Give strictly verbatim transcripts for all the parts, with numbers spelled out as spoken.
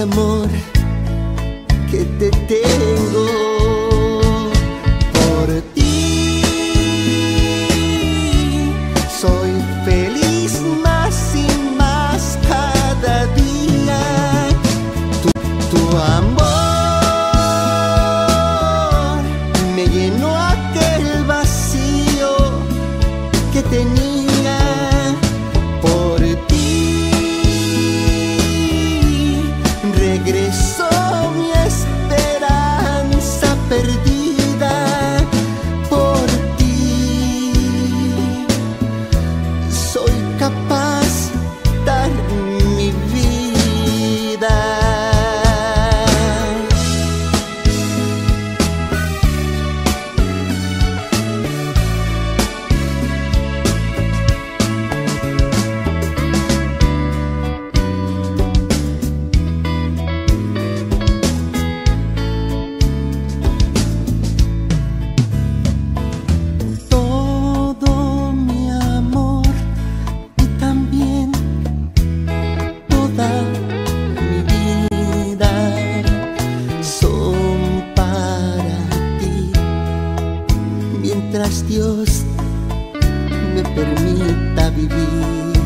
de amor que te tengo por ti. Soy feliz más y más cada día. Tu, tu amor me llenó aquel vacío que tenía. Dios me permita vivir,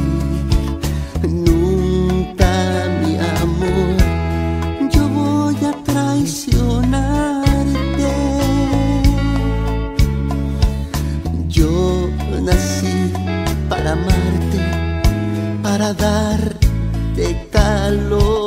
nunca mi amor yo voy a traicionarte. Yo nací para amarte, para darte calor.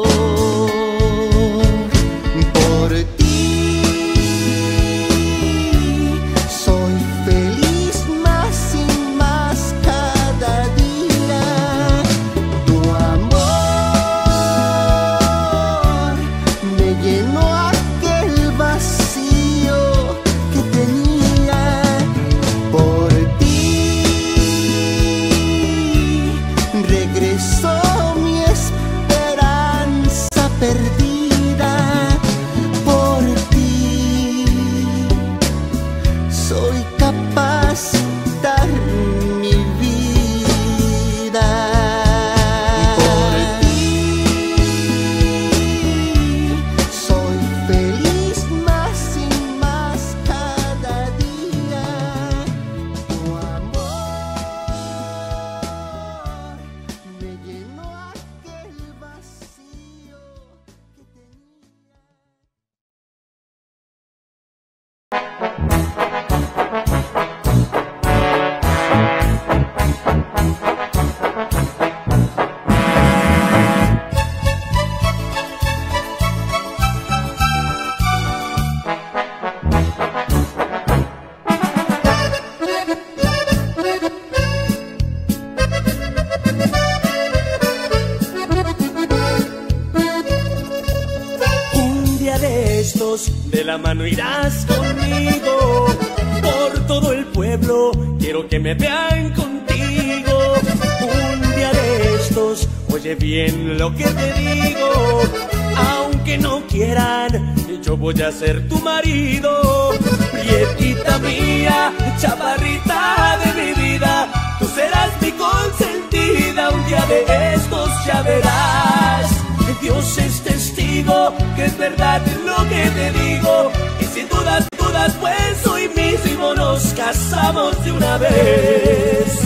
Mano irás conmigo, por todo el pueblo quiero que me vean contigo. Un día de estos, oye bien lo que te digo, aunque no quieran, yo voy a ser tu marido. Prietita mía, chaparrita de mi vida, tú serás mi consentida. Un día de estos ya verás, Dios es testigo que es verdad lo que te digo. Y sin dudas, dudas, pues hoy mismo nos casamos de una vez.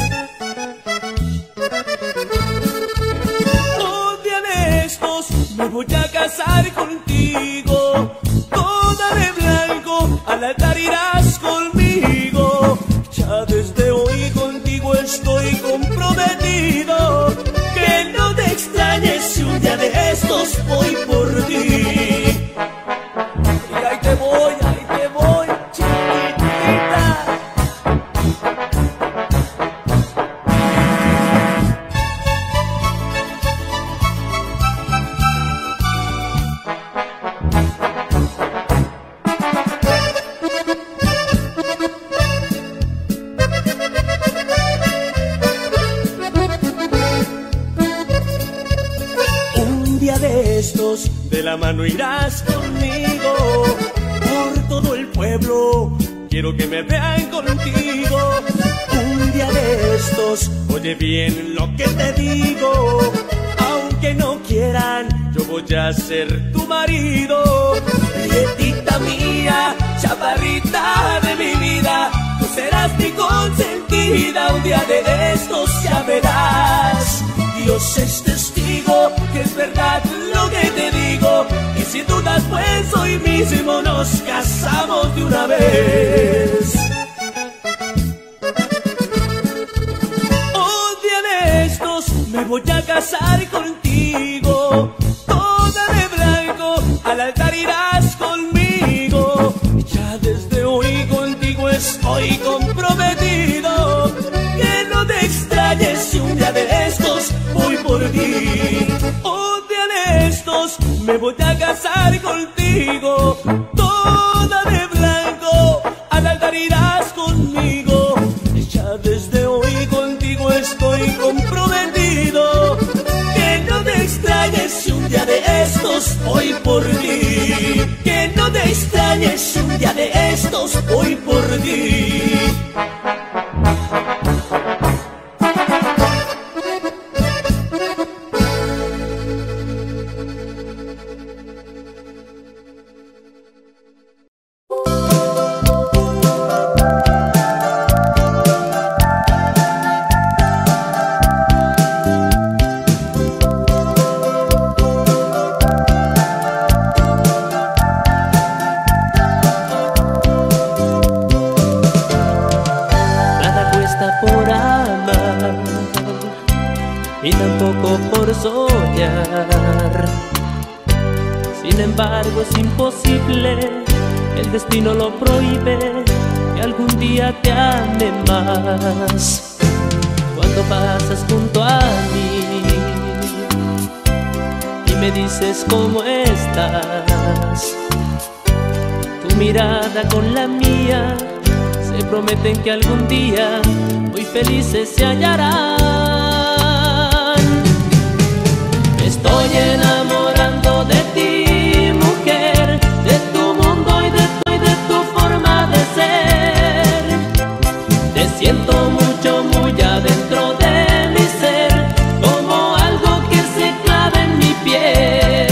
Un día de estos me voy a casar contigo, toda de blanco, al altar irás conmigo. Ya desde hoy contigo estoy comprometido, que no te extrañes si un día de estos voy por ti. No irás conmigo, por todo el pueblo quiero que me vean contigo. Un día de estos, oye bien lo que te digo, aunque aunque no quieran, yo voy a ser tu marido. Prietita mía, chaparrita de mi vida, tú serás mi consentida, un día de estos ya verás. Dios es testigo que es verdad lo que te digo, y sin dudas pues hoy mismo nos casamos de una vez. Me voy a casar contigo, toda de blanco, al altar irás conmigo. Ya desde hoy contigo estoy comprometido, que no te extrañes si un día de estos voy por ti. Un día de estos me voy a casar contigo, toda de blanco, al altar irás conmigo. Ya desde hoy contigo estoy comprometido, que no te extrañes si un día de estos voy por ti, que no te extrañes si un día de estos voy por ti. Destino lo prohíbe que algún día te ame más. Cuando pasas junto a mí y me dices cómo estás, tu mirada con la mía se prometen que algún día muy felices se hallarán. Me estoy enamorando de ti, siento mucho, muy adentro de mi ser, como algo que se clava en mi piel.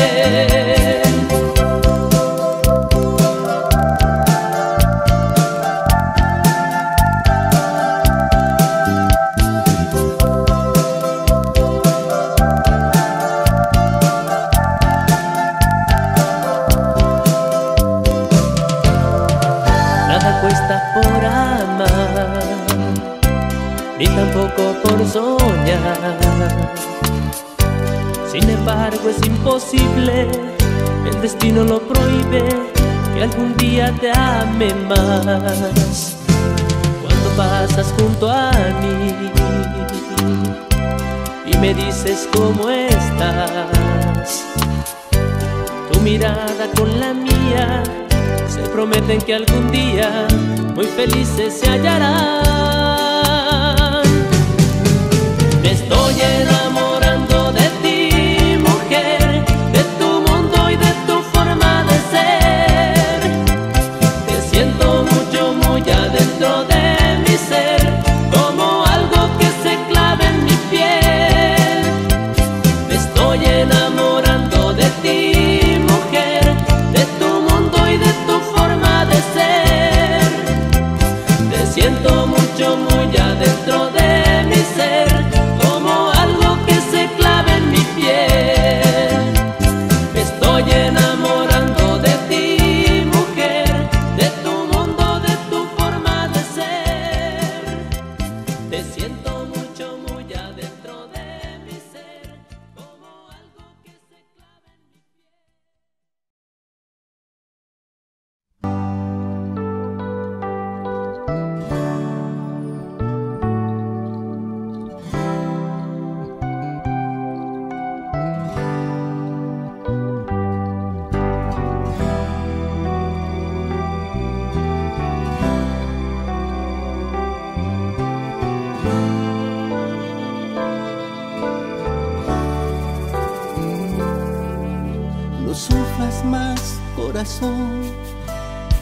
Nada cuesta por amar, ni tampoco por soñar. Sin embargo es imposible, el destino lo prohíbe, que algún día te ame más. Cuando pasas junto a mí y me dices cómo estás, tu mirada con la mía se prometen que algún día muy felices se hallarán. Me estoy enamorando de ti, mujer, de tu mundo y de tu forma de ser. Te siento mucho, muy adentro de mi ser, como algo que se clava en mi piel. Me estoy enamorando de ti, mujer, de tu mundo y de tu forma de ser. Te siento mucho, muy adentro de mi ser,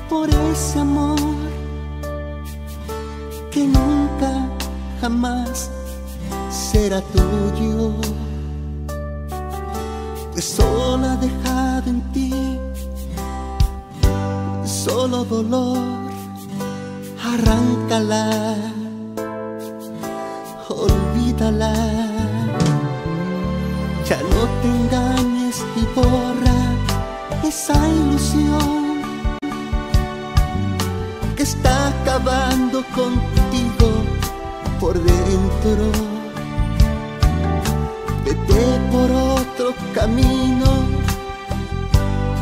por ese amor que nunca jamás será tuyo. sola dejada en ti, solo dolor, arráncala, olvídala, ya no te engañes y borra esa ilusión que está acabando contigo por dentro. Vete por otro camino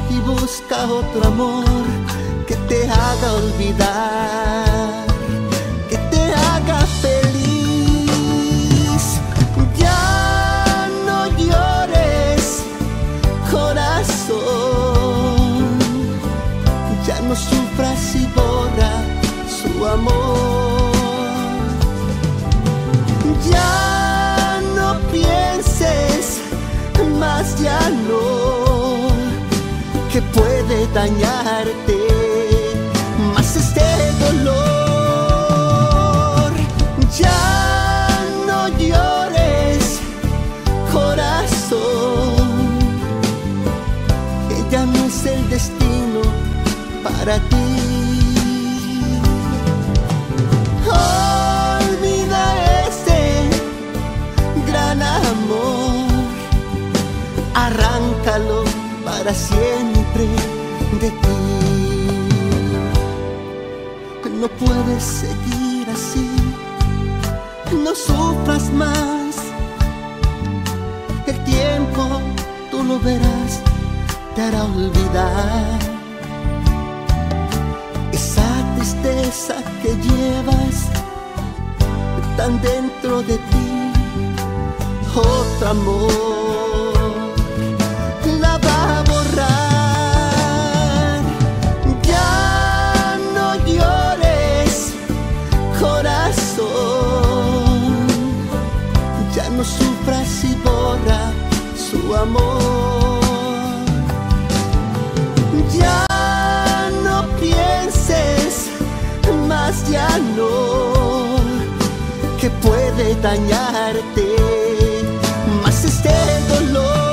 y busca otro amor que te haga olvidar, que te haga feliz. Ya no llores, corazón, ya no sufras y borra su amor. Ya más ya no, que puede dañarte más este dolor. Ya no llores, corazón, ella no es el destino para ti. Olvida este gran amor, arráncalo para siempre de ti. No puedes seguir así, no sufras más. El tiempo, tú lo verás, te hará olvidar esa tristeza que llevas tan dentro de ti. Otro amor va a borrar. Ya no llores, corazón, ya no sufras y borra su amor. Ya no pienses más, ya no, que puede dañarte más este dolor.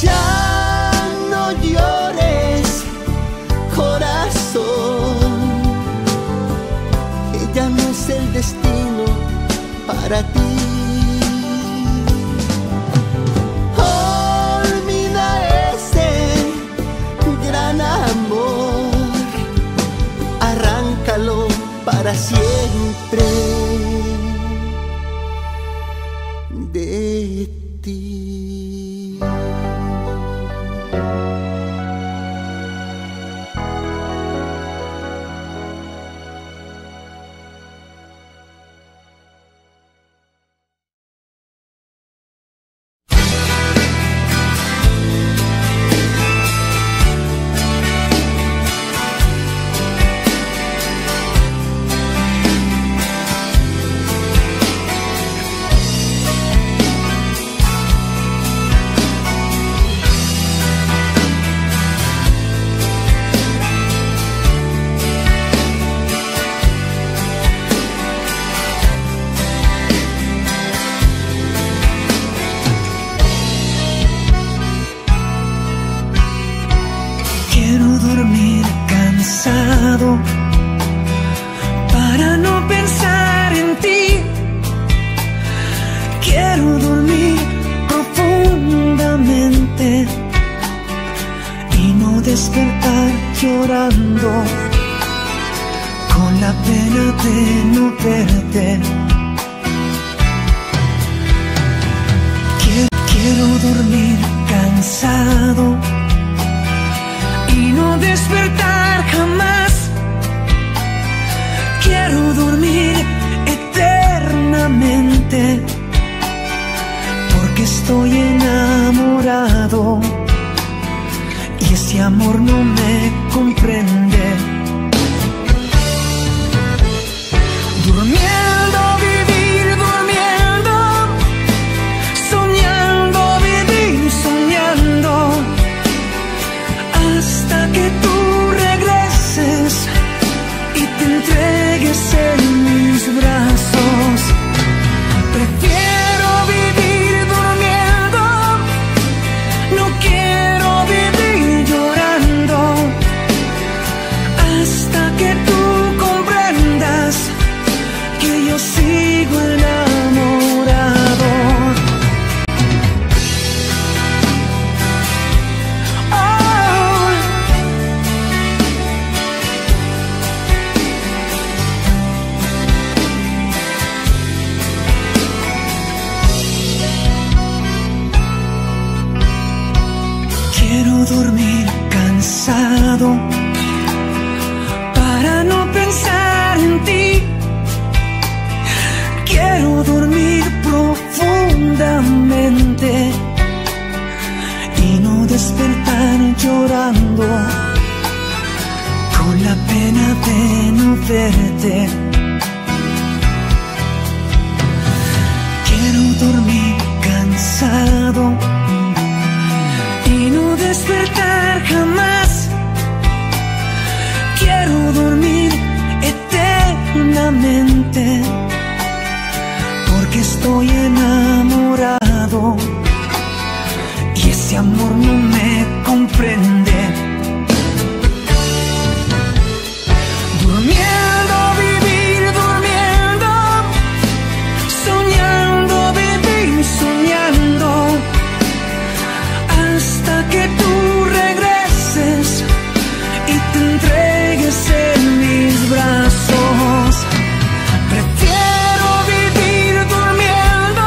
Ya no llores, corazón, ella no es el destino para ti. Olvida ese gran amor, arráncalo para siempre de ti. Brazos, prefiero vivir durmiendo Quiero dormir cansado para no pensar en ti. Quiero dormir profundamente y no despertar llorando con la pena de no verte. Quiero dormir cansado despertar jamás. Quiero dormir eternamente porque estoy enamorado y ese amor no me comprende. Durmiendo vivir, durmiendo, soñando vivir, soñando hasta que tú regreses y te entregues en mis brazos. Prefiero vivir durmiendo,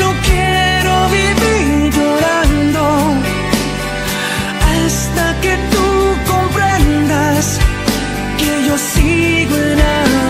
no quiero vivir llorando, hasta que tú comprendas que yo sigo enamorado.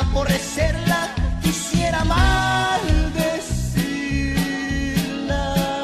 Aborrecerla, quisiera maldecirla.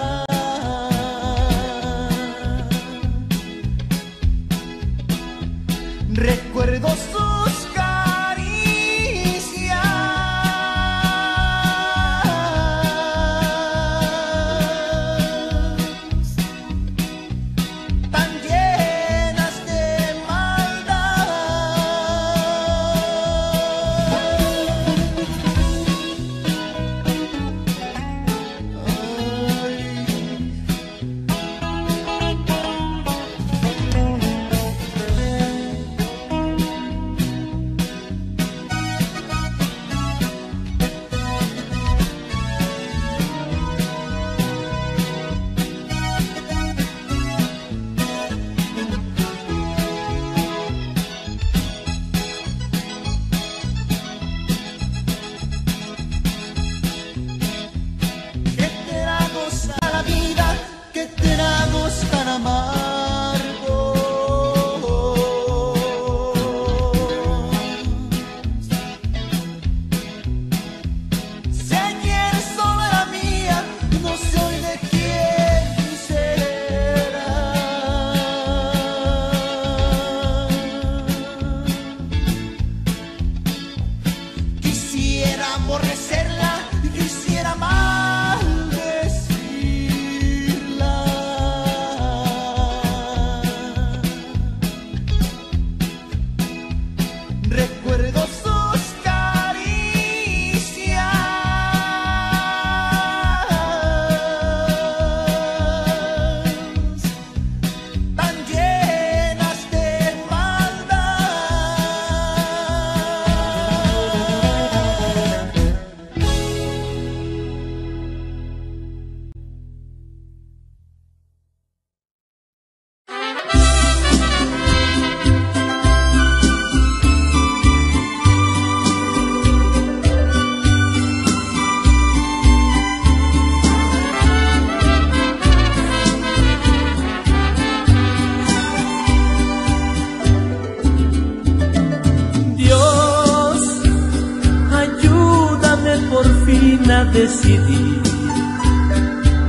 decidí,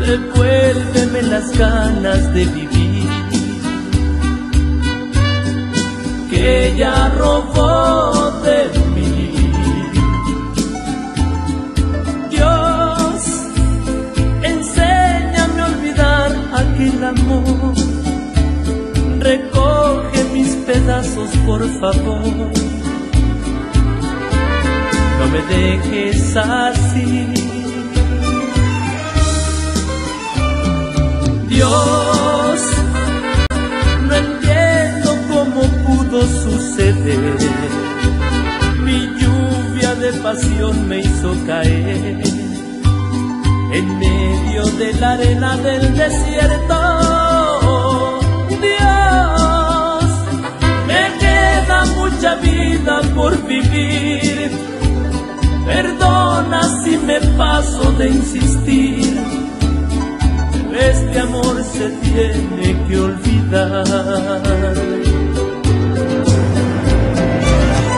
devuélveme las ganas de vivir, que ella robó de mí. Dios, enséñame a olvidar aquel amor, recoge mis pedazos por favor. No me dejes así. Dios, no entiendo cómo pudo suceder. Mi lluvia de pasión me hizo caer en medio de la arena del desierto. Dios, me queda mucha vida por vivir. Perdona si me paso de insistir, pero este amor se tiene que olvidar.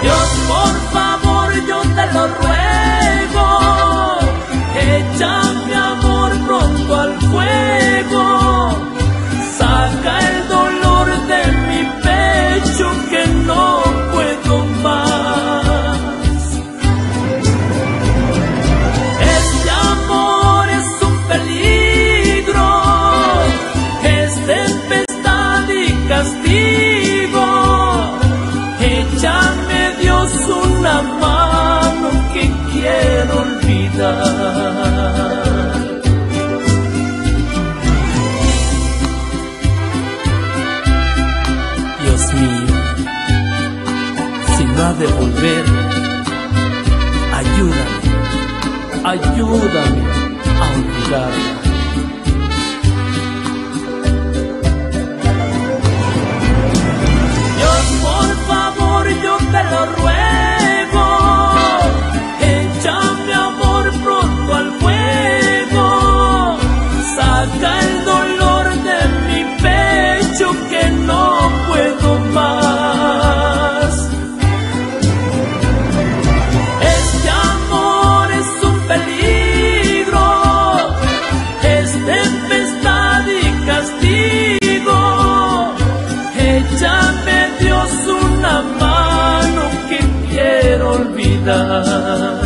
Dios, por favor, yo te lo ruego, echa mi amor pronto al fuego, saca el dolor de mi pecho que no puedo más. Una mano que quiero olvidar. Dios mío, si no ha de volver, ayúdame, ayúdame a olvidarla. Dios, por favor, yo te lo ruego. Saca el dolor de mi pecho que no puedo más. Este amor es un peligro, es tempestad y castigo. Échame, Dios, una mano que quiero olvidar.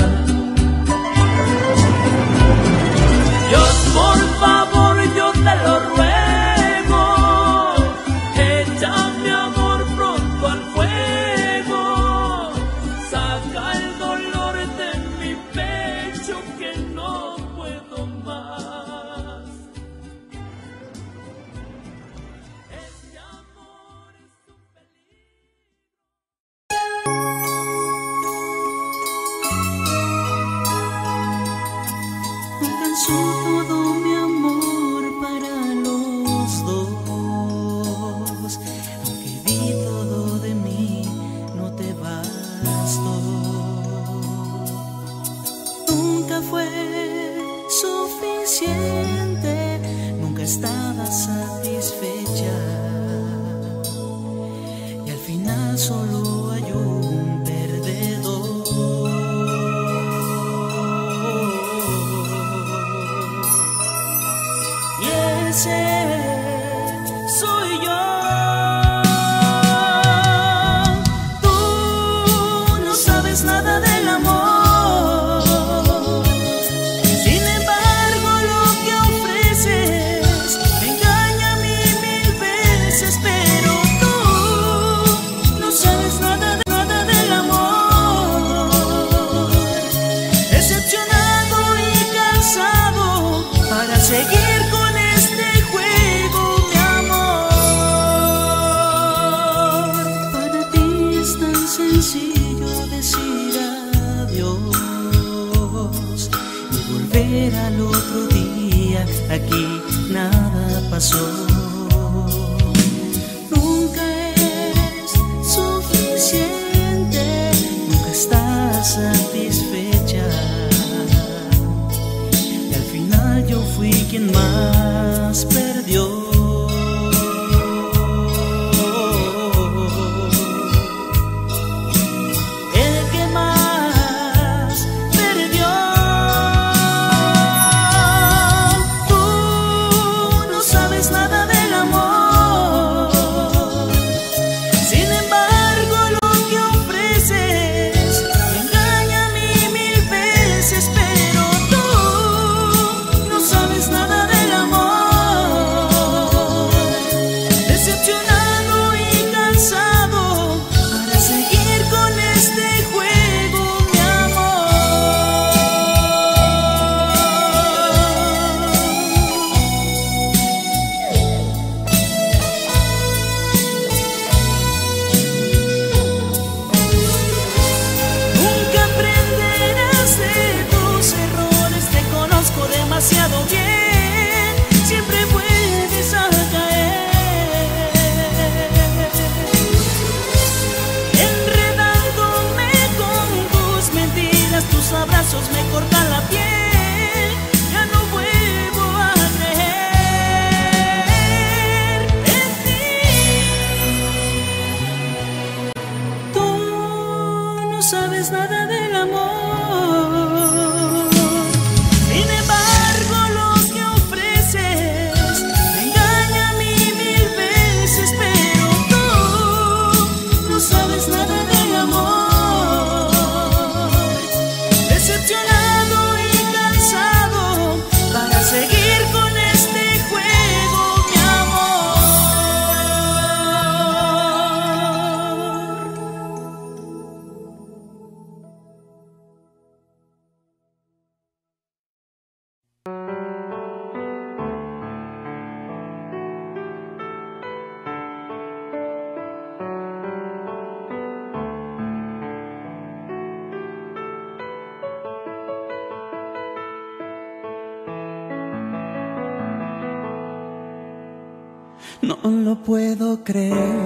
No lo puedo creer,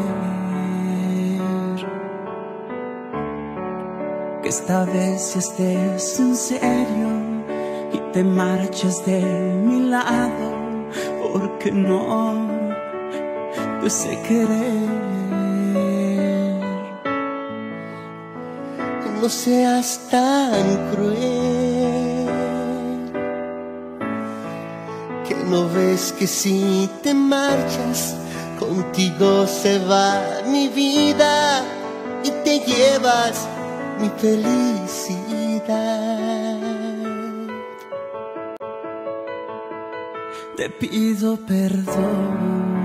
que esta vez estés en serio y te marches de mi lado, porque no te sé querer. No seas tan cruel, que no ves que si te marchas, contigo se va mi vida y te llevas mi felicidad. Te pido perdón,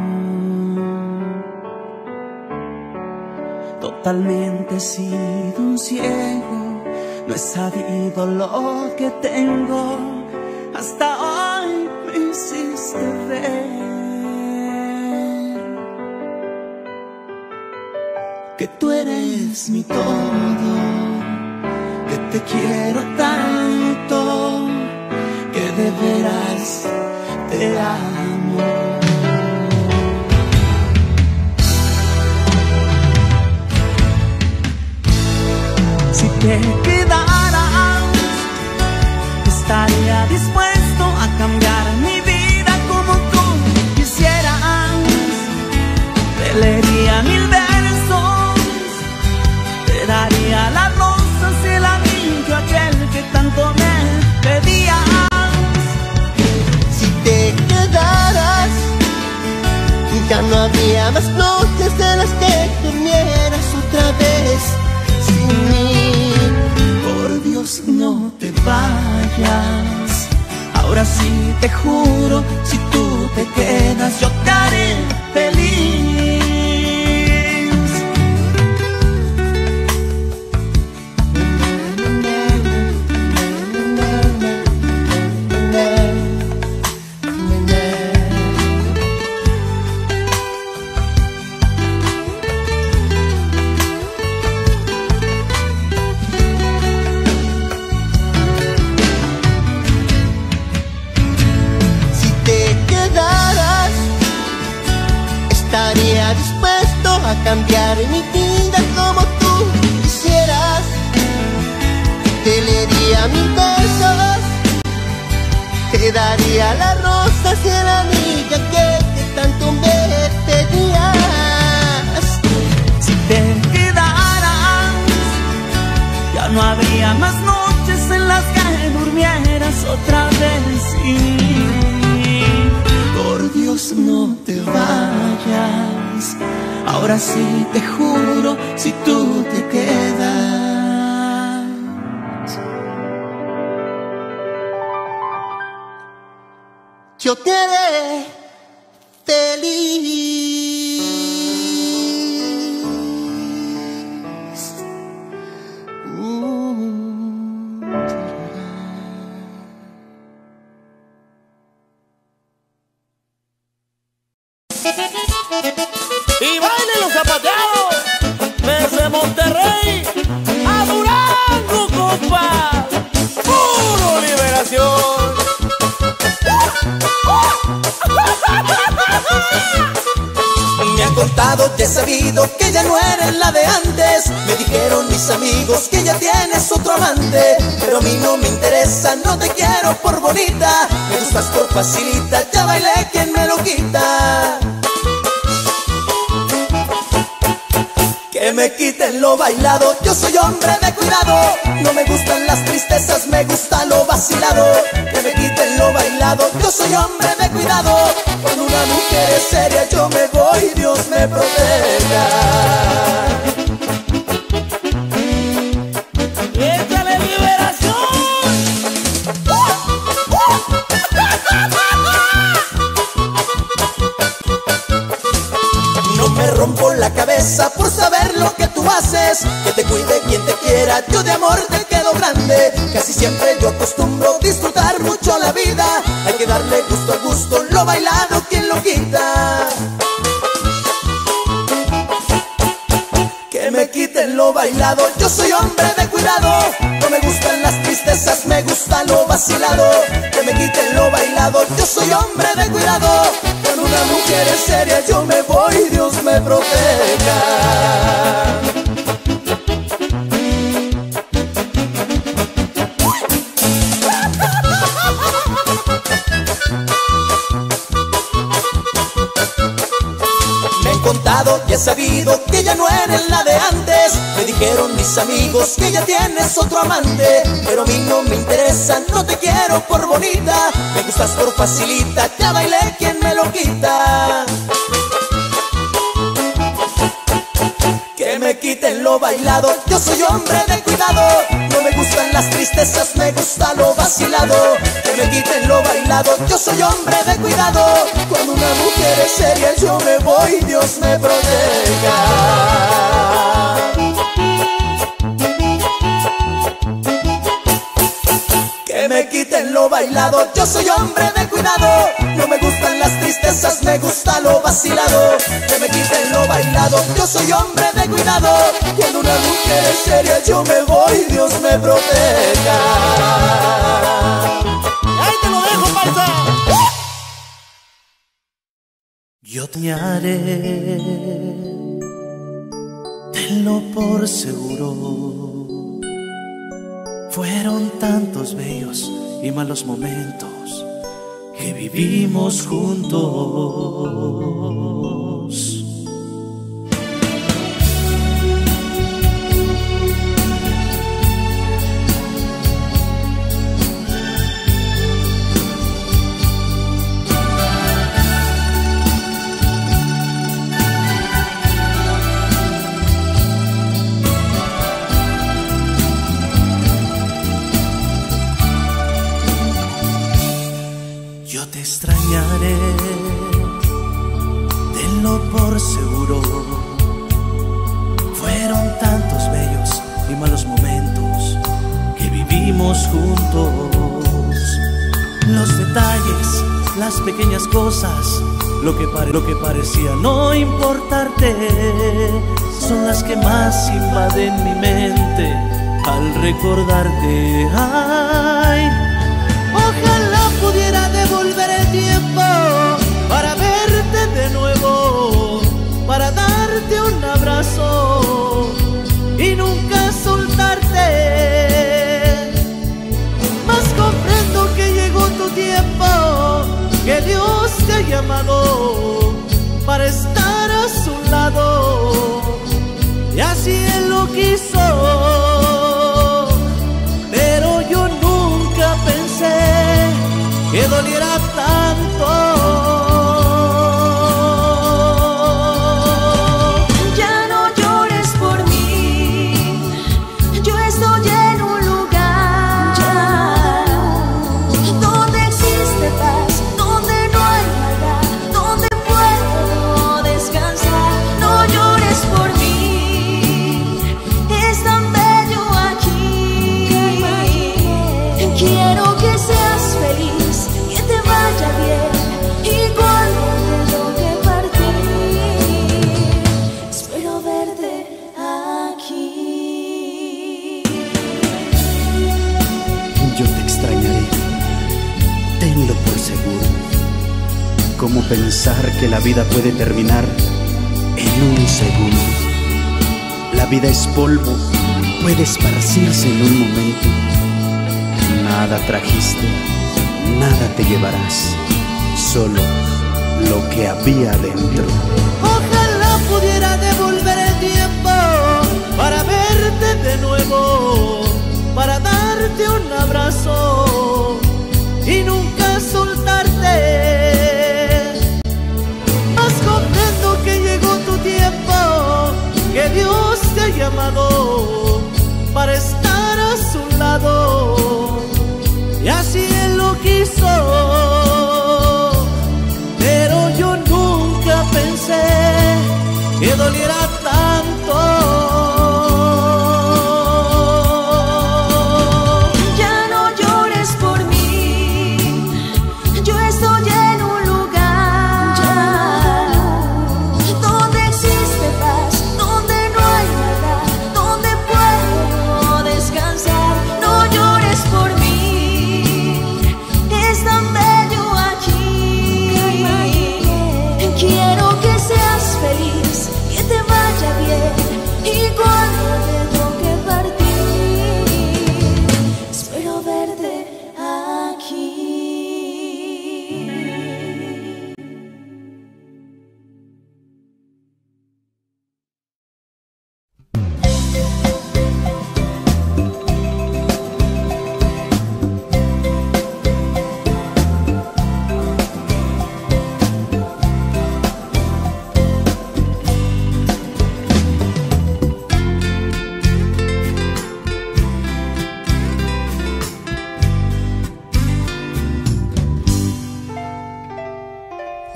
totalmente he sido un ciego, no he sabido lo que tengo, hasta hoy me hiciste ver que tú eres mi todo, que te quiero tanto, que de veras te amo. Si te quedaras, estaría dispuesto a cambiar mi vida como tú quisieras. Te leería mil versos, te daría las rosas y el anillo aquel que tanto me pedías. Si te quedaras, ya no habría más noches de las que durmieras otra vez sin mí. No te vayas, ahora sí te juro, si tú te quedas yo te haré feliz. Estaría dispuesto a cambiar mi vida como tú quisieras. Te leería mis besos, te daría las rosas y la amiga que, que tanto me pedías. Si te quedaras, ya no habría más noches en las que durmieras otra vez sin mí. Por Dios, no te vayas, ahora sí te juro, si tú te quedas yo te haré feliz. mm. Y bailen los zapateados desde Monterrey a Durango, compa. Puro liberación. Me han contado y he sabido que ya no eres la de antes. Me dijeron mis amigos que ya tienes otro amante, pero a mí no me interesa, no te quiero por bonita. Me gustas por facilita, ya bailé quien me lo quita. Que me quiten lo bailado, yo soy hombre de cuidado. No me gustan las tristezas, me gusta lo vacilado. Que me quiten lo bailado, yo soy hombre de cuidado. Cuando una mujer es seria, yo me voy, Dios me proteja. Por saber lo que tú haces, que te cuide quien te quiera, yo de amor te quedo grande. Casi siempre yo acostumbro disfrutar mucho la vida, hay que darle gusto al gusto, lo bailado quien lo quita. Que me quiten lo bailado, yo soy hombre de cuidado. No me gustan las tristezas, me gusta lo vacilado. Que me quiten lo bailado, yo soy hombre de cuidado. Con una mujer que eres seria, yo me voy, Dios me proteja. Me han contado y he sabido que ya no eres la de antes. Me dijeron mis amigos que ya tienes otro amante, pero a mí no me interesa, no te quiero por bonita. Me gustas por facilita, ya bailé, ¿quién me lo quita? Que me quiten lo bailado, yo soy hombre de cuidado. No me gustan las tristezas, me gusta lo vacilado. Que me quiten lo bailado, yo soy hombre de cuidado. Cuando una mujer es seria, yo me voy, Dios me proteja. Que me quiten lo bailado, yo soy hombre de cuidado. No me gustan las tristezas, me gusta lo vacilado. Que me quiten lo bailado, yo soy hombre de cuidado. Cuando una mujer es seria, yo me voy, Dios me proteja. Ahí te lo dejo, paisa. Yo te haré, tenlo por seguro. Fueron tantos bellos y malos momentos que vivimos juntos. Extrañaré, tenlo por seguro. Fueron tantos bellos y malos momentos que vivimos juntos. Los detalles, las pequeñas cosas, lo que, pare, lo que parecía no importarte, son las que más invaden mi mente al recordarte. Ay, ojalá pudiera devolver el tiempo para verte de nuevo, para darte un abrazo y nunca soltarte. Mas comprendo que llegó tu tiempo, que Dios te ha llamado para estar a su lado, y así Él lo quiso. Pero yo nunca pensé que doliera tanto. Ya no llores por mí, yo estoy en un lugar, ya no, donde existe paz, donde no hay maldad, donde puedo descansar. No llores por mí, es tan bello aquí. Quiero que seas feliz, vaya bien, igual que yo que partí. Espero verte aquí. Yo te extrañaré, tenlo por seguro. ¿Cómo pensar que la vida puede terminar en un segundo? La vida es polvo, puede esparcirse en un momento. Nada trajiste, nada te llevarás, solo lo que había dentro. Ojalá pudiera devolver el tiempo para verte de nuevo, para darte un abrazo y nunca soltarte. Más contento que llegó tu tiempo, que Dios te ha llamado para estar a su lado, y así Él lo quiso. Pero yo nunca pensé que doliera tanto.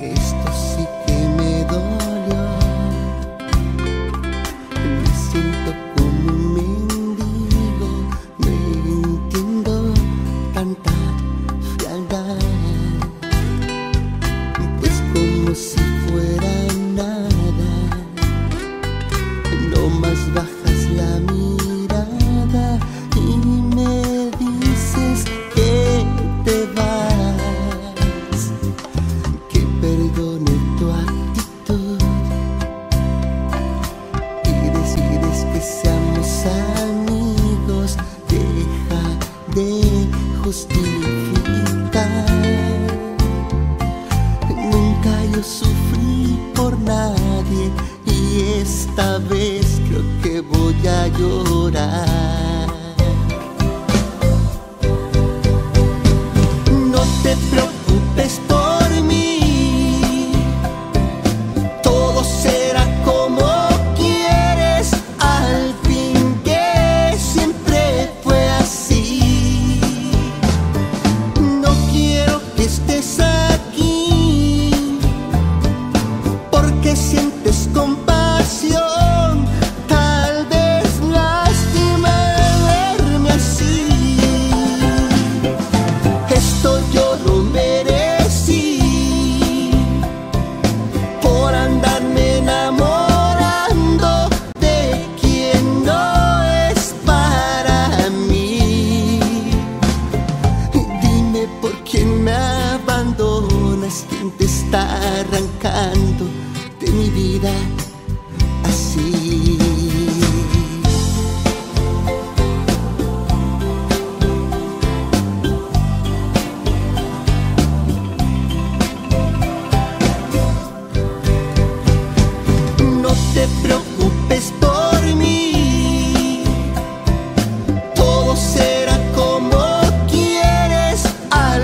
Esto sí que me dolió. Me siento como un mendigo. No entiendo tanta frialdad. Pues como si fuera nada, no más bajas la mirada y me dices que te vas, que perdone tu actitud y decides que seamos amigos. Deja de justificar. Nunca yo sufrí por nadie y esta vez creo que voy a llorar. No te preocupes por mí, todo será como quieres. Al fin que siempre fue así. No quiero que estés aquí porque sientes compasión. ¿Quién te está arrancando de mi vida así? No te preocupes por mí, todo será como quieres. Al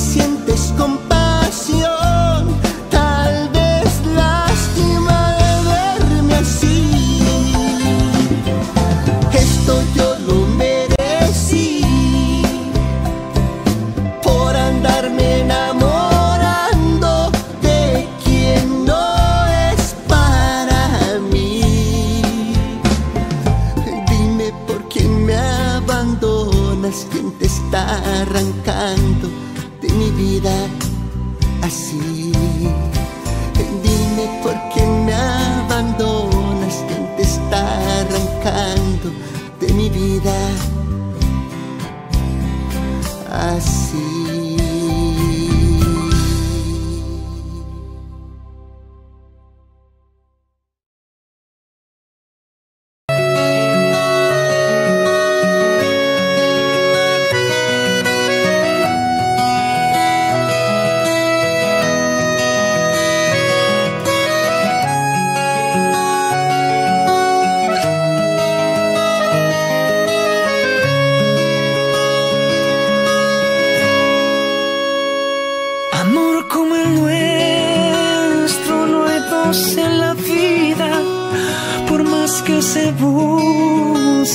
sientes compasión, tal vez lástima de verme así. Esto yo lo merecí por andarme enamorando de quien no es para mí. Dime por quién me abandonas, quién te está arrancando de mi vida así. Dime por qué me abandonas, quién te está arrancando de mi vida así.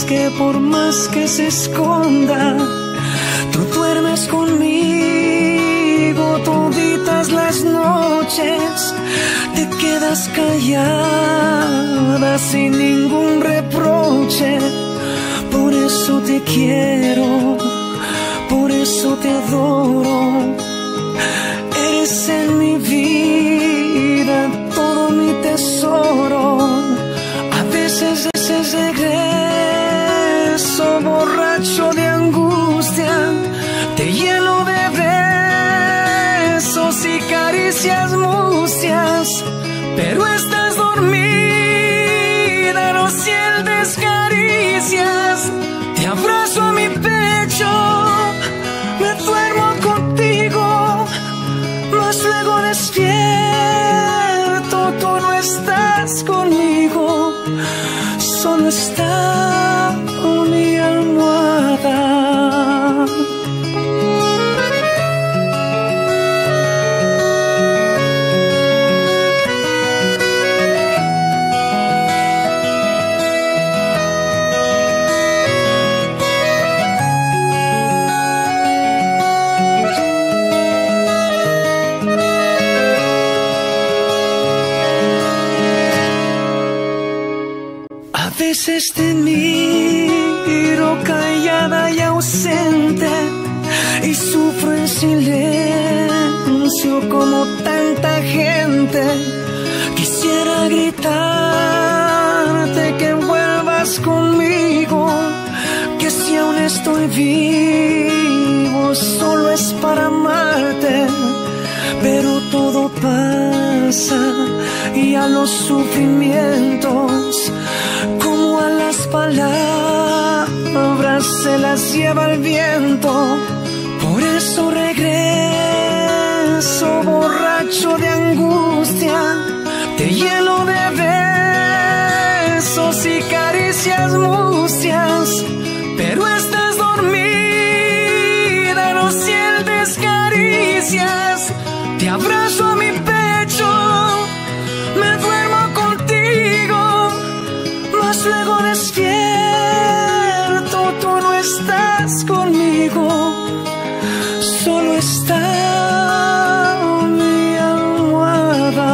Que por más que se esconda, tú duermes conmigo toditas las noches. Te quedas callada sin ningún reproche. Por eso te quiero, por eso te adoro. Eres en mi vida todo mi tesoro. A veces ese regreso borracho de angustia, te lleno de besos y caricias mustias, pero estás dormida, no sientes caricias. Te abrazo a mi pecho, me duermo contigo, mas luego despierto, tú no estás conmigo, solo está mi almohada. veces te miro callada y ausente, y sufro en silencio como tanta gente. Quisiera gritarte que vuelvas conmigo, que si aún estoy vivo solo es para amarte. Pero todo pasa, y a los sufrimientos como a las palabras se las lleva el viento. Por eso regreso borracho de angustia, te lleno de besos y caricias mustias. Pero estás dormida, no sientes caricias. Te abrazo a mi pecho, me duermo contigo, mas luego despierto, tú no estás conmigo, solo está mi almohada.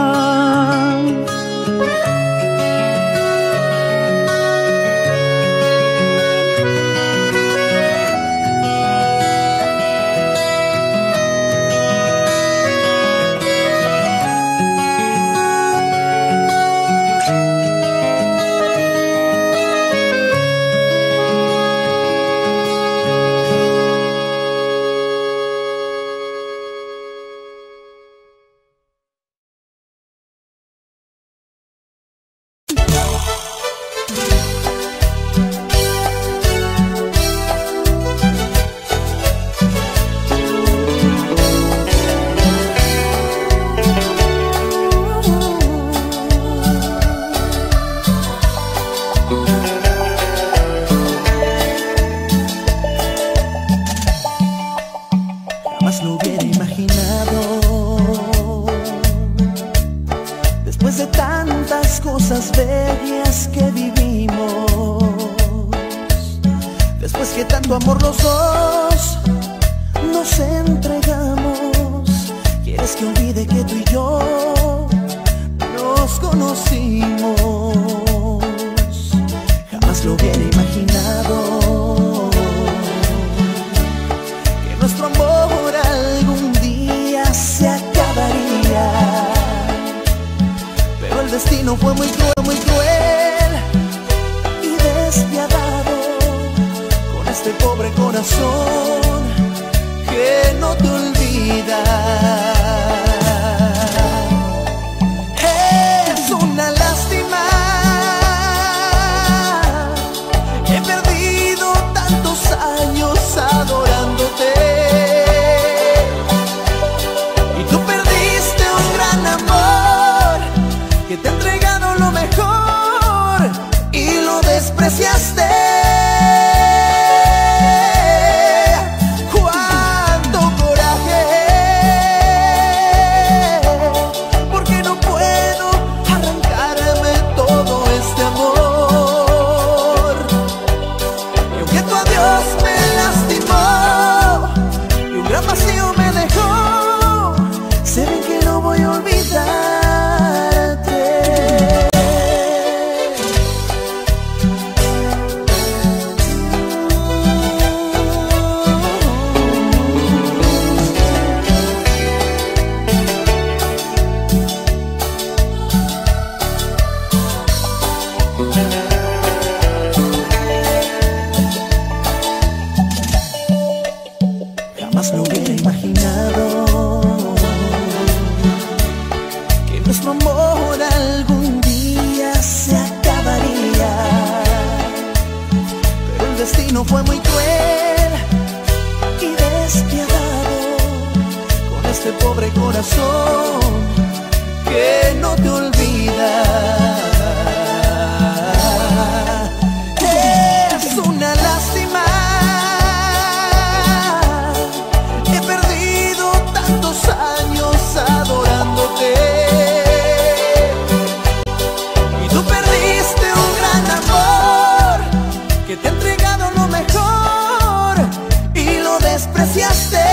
Y lo despreciaste.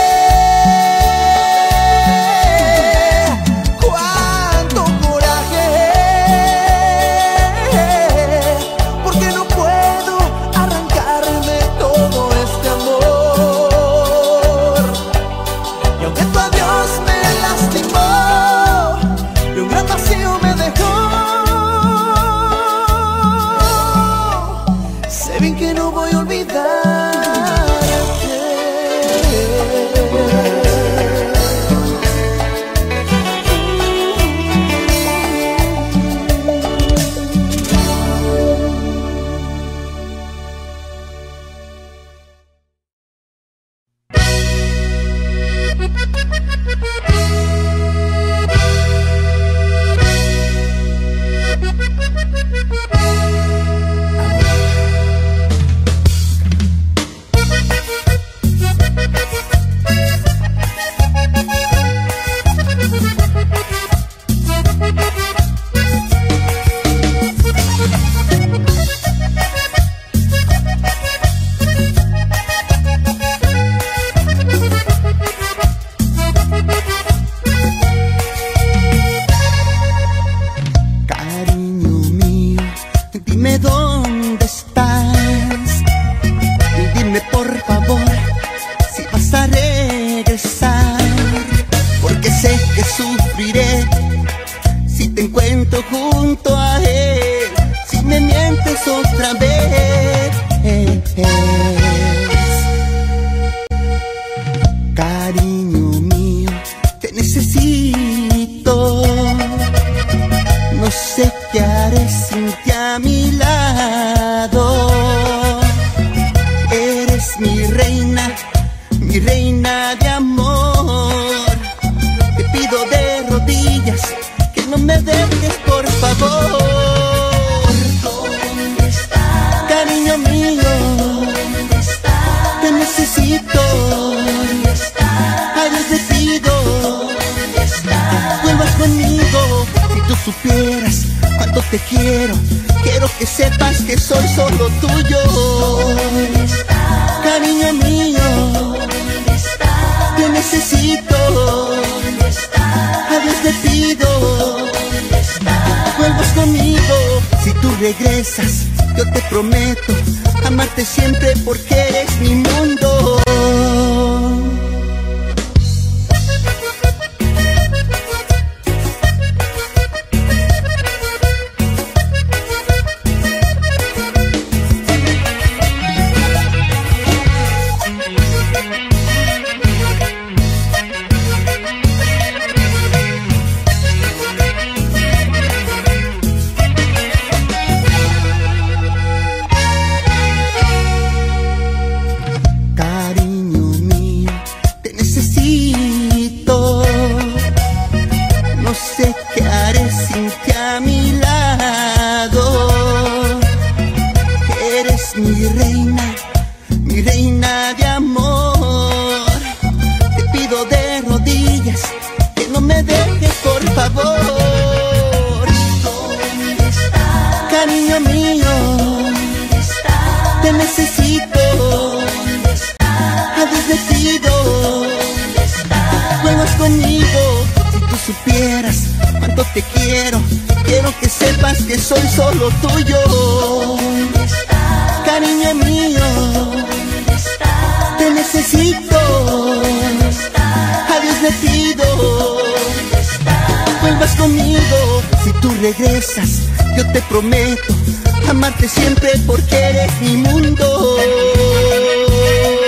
voy a olvidarte.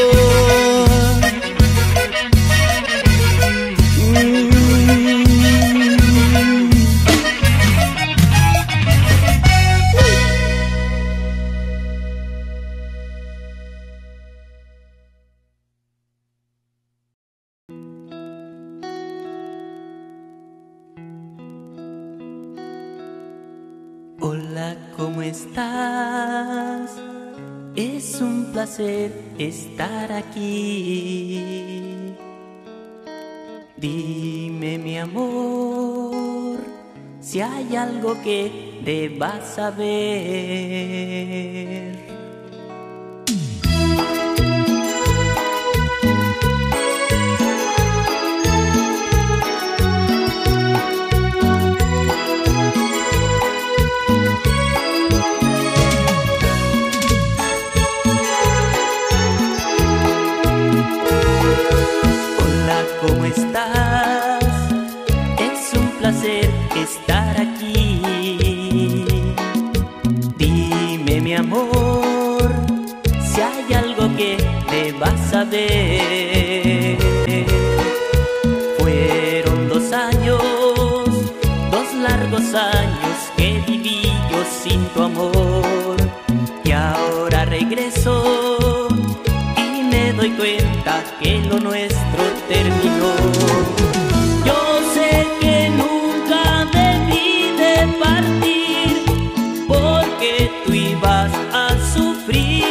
Debas saber. Hola, ¿cómo estás? Es un placer estar aquí. Dime, mi amor, que te vas a ver. Fueron dos años, dos largos años que viví yo sin tu amor. Y ahora regreso y me doy cuenta que lo nuestro terminó. Yo sé que nunca debí de partir, porque tú ibas a sufrir.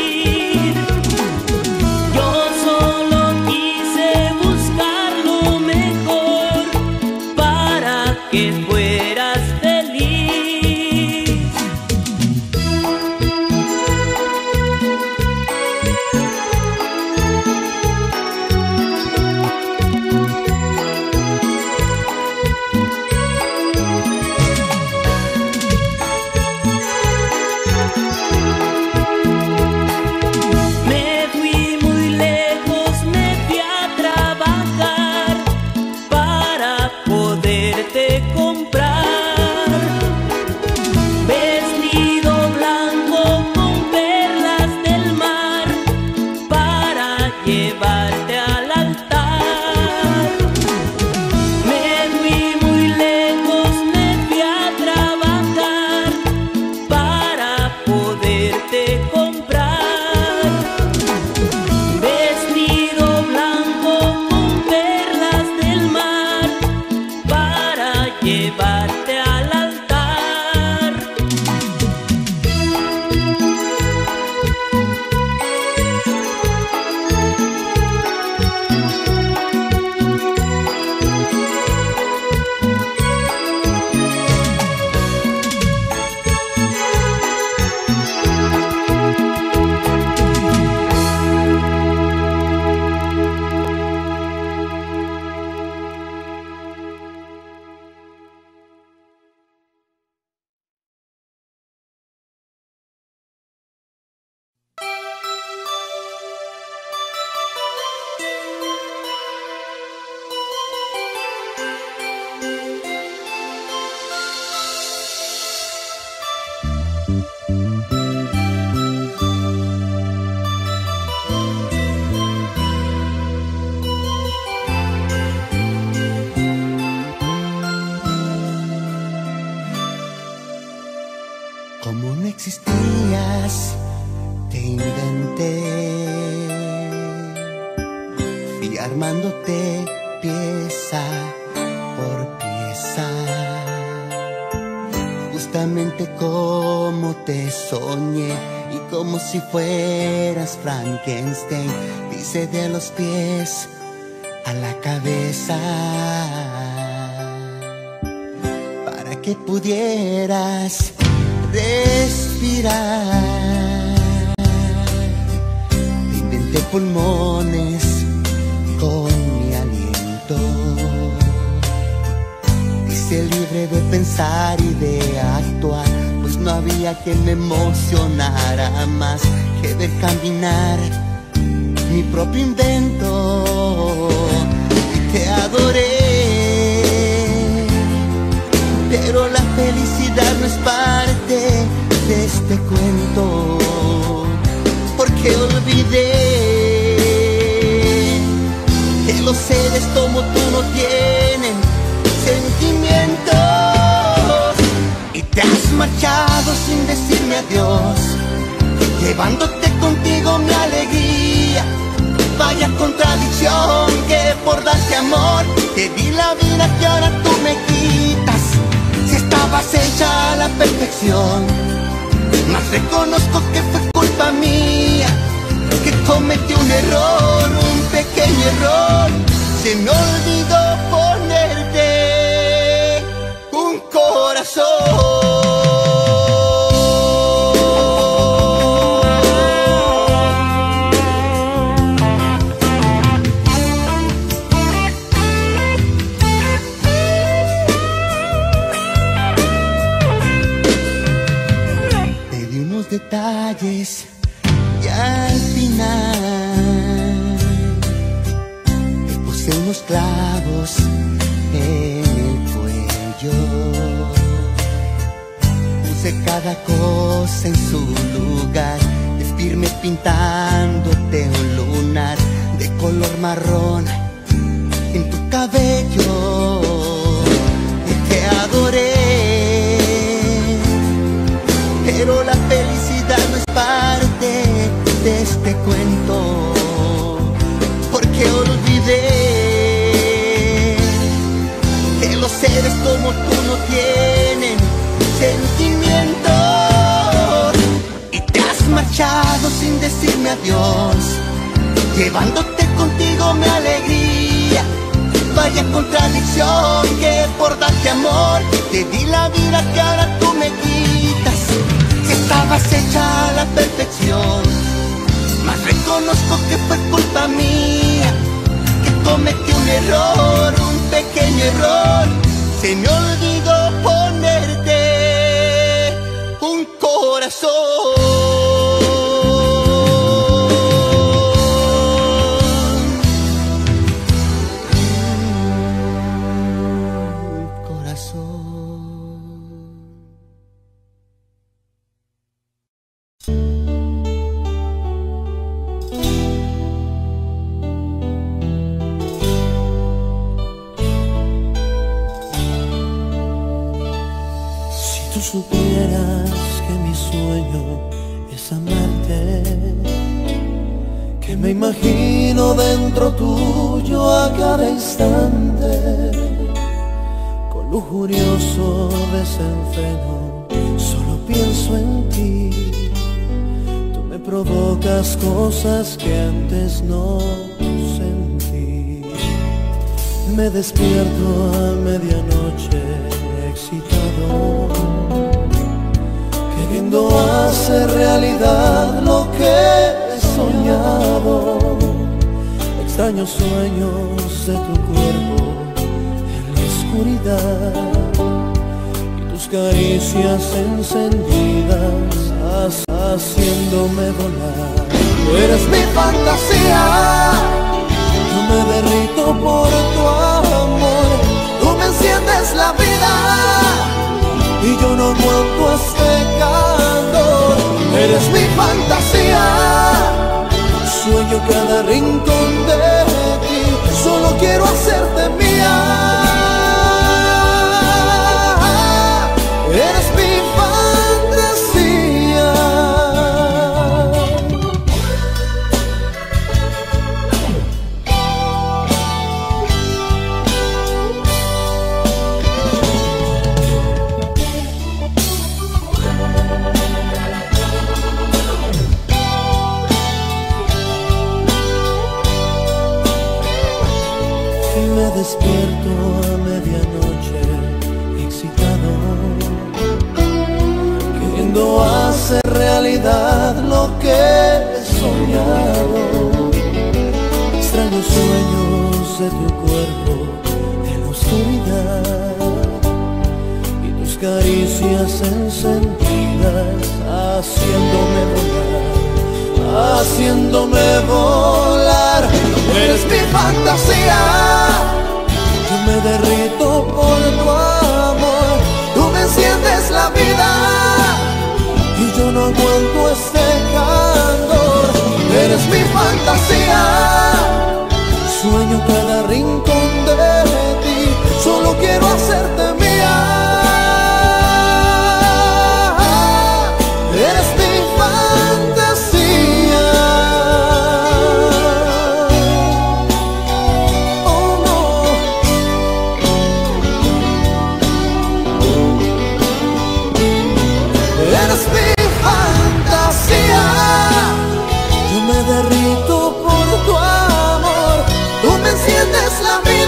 Frankenstein, dice de los pies a la cabeza, para que pudieras respirar. Te inventé pulmones con mi aliento, dice libre de pensar y de actuar, pues no había quien me emocionara más que ver caminar mi propio invento. Y te adoré, pero la felicidad no es parte de este cuento, porque olvidé que los seres como tú no tienen sentimientos. Y te has marchado sin decirme adiós, llevándote contigo mi alegría. Vaya contradicción, que por darte amor te di la vida que ahora tú me quitas. Si estabas hecha a la perfección, mas reconozco que fue culpa mía, que cometí un error, un pequeño error. Se me olvidó ponerte un corazón. Detalles y al final te puse unos clavos en el cuello, puse cada cosa en su lugar, de firme pintándote un marrón en tu cabello. Y te adoré, pero la felicidad no es parte de este cuento, porque olvidé que los seres como tú no tienen sentimientos. Y te has marchado sin decirme adiós, llevándote contigo mi alegría. Vaya contradicción, que por darte amor te di la vida que ahora tú me quitas. Que estabas hecha a la perfección, mas reconozco que fue culpa mía, que cometí un error, un pequeño error. Se me olvidó ponerte un corazón. Imagino dentro tuyo a cada instante, con lujurioso desenfreno solo pienso en ti. Tú me provocas cosas que antes no sentí. Me despierto a medianoche excitado, queriendo hacer realidad lo que soñado. Extraños sueños de tu cuerpo en la oscuridad y tus caricias encendidas haciéndome volar. Tú eres mi fantasía, yo me derrito por tu amor. Tú me enciendes la vida y yo no aguanto este calor. Eres mi fantasía, sueño cada rincón de ti, solo quiero hacerte mía. Eres mi fantasía. Despierto a medianoche excitado, queriendo hacer realidad lo que he soñado. Extraños sueños de tu cuerpo en la oscuridad y tus caricias encendidas haciéndome volar, haciéndome volar. Tú eres mi fantasía, me derrito por tu amor. Tú me enciendes la vida y yo no aguanto este calor. Eres mi fantasía, sueño cada rincón de ti, solo quiero hacerte mía. Eres mi fantasía. Yo me derrito por tu amor, tú me enciendes la vida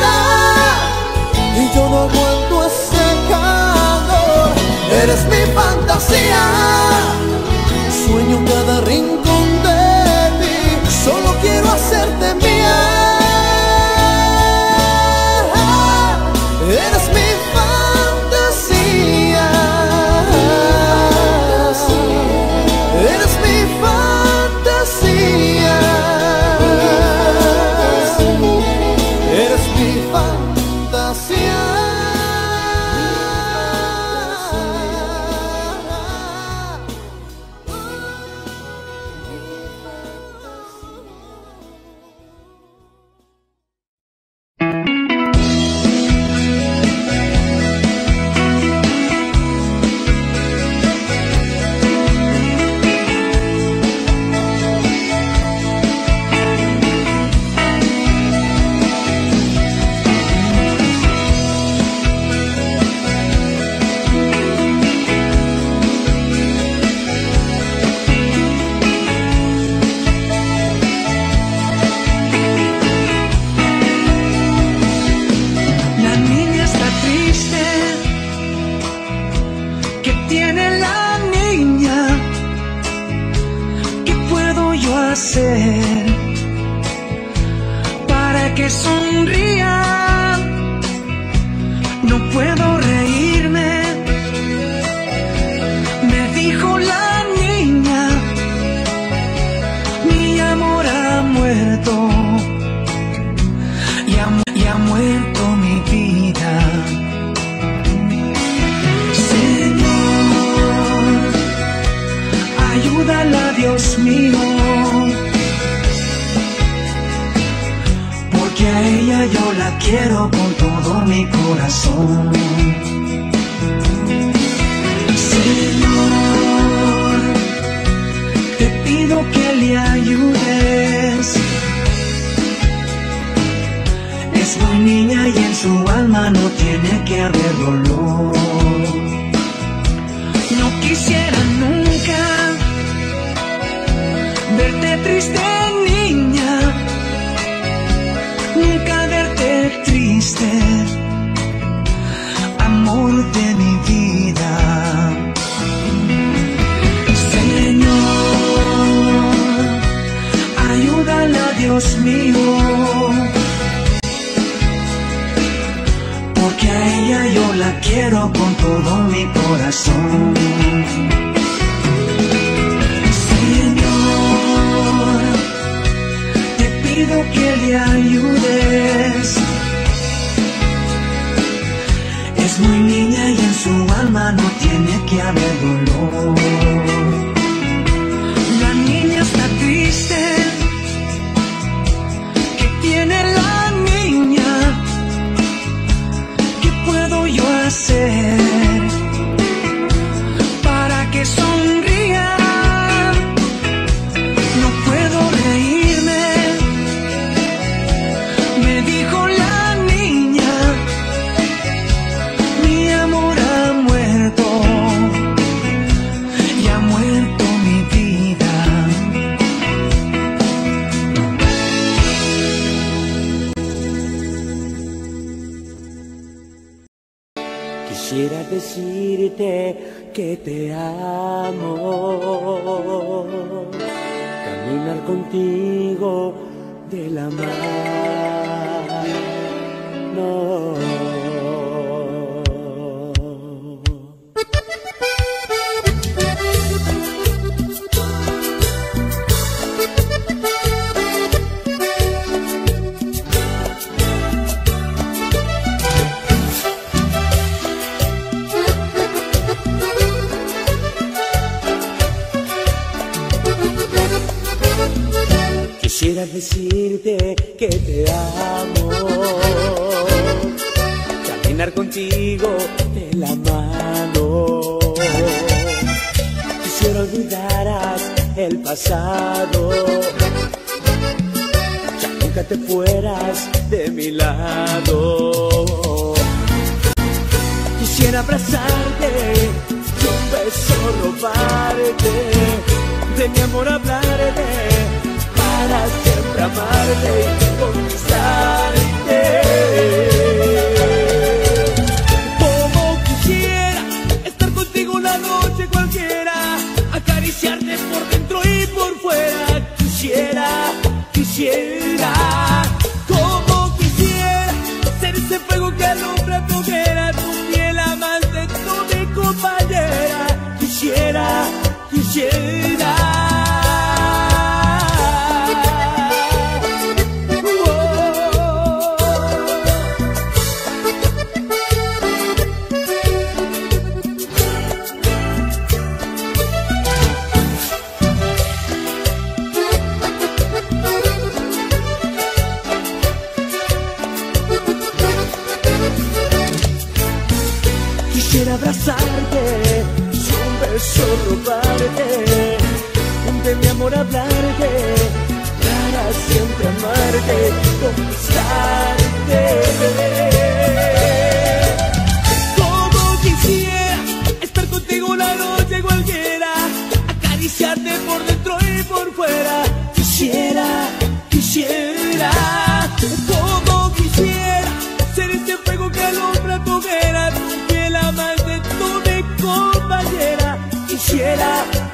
hacer para que sonría? No puedo reírme, me dijo la niña, mi amor ha muerto y ha, mu y ha muerto mi vida. Ayúdala, Dios mío, porque a ella yo la quiero con todo mi corazón. Señor, te pido que le ayudes. Es muy niña y en su alma no tiene que haber dolor. No quisiera nunca verte triste, niña, nunca verte triste, amor de mi vida. Señor, ayúdala, Dios mío, porque a ella yo la quiero con todo mi corazón. Que le ayudes, es muy niña y en su alma no tiene que haber dolor. La niña está triste, ¿qué tiene la niña? ¿Qué puedo yo hacer para que sonría? No puedo reír. Quisiera decirte que te amo, caminar contigo de la mano. Quisiera decirte que te amo, caminar contigo de la mano. Quisiera olvidaras el pasado, ya nunca te fueras de mi lado. Quisiera abrazarte y un beso robarte, de mi amor hablarte, para siempre amarte y conquistarte. Como quisiera estar contigo una noche cualquiera, acariciarte por dentro y por fuera. Quisiera, quisiera. Como quisiera ser ese fuego que alumbra tu hoguera, tu fiel amante, tu mi compañera. Quisiera, quisiera. Abrazarte, un beso robarte, de mi amor hablarte, para siempre amarte, conquistarte. Como quisiera estar contigo una noche cualquiera, acariciarte por dentro y por fuera. Quisiera, quisiera. Como quisiera ser este fuego que alumbra tu hoguera, amante, tú mi compañera. Quisiera,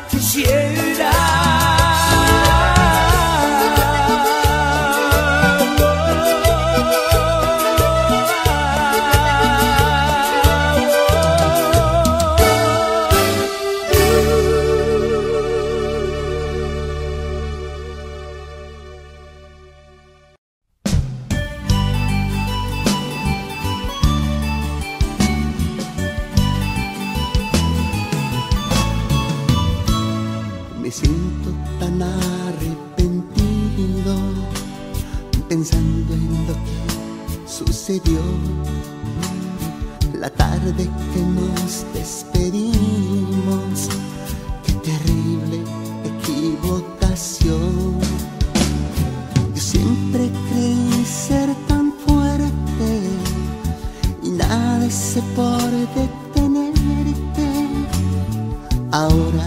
quisiera. siento tan arrepentido, pensando en lo que sucedió la tarde que nos despedimos. Qué terrible equivocación. Yo siempre creí ser tan fuerte y nada hice por detenerte. Ahora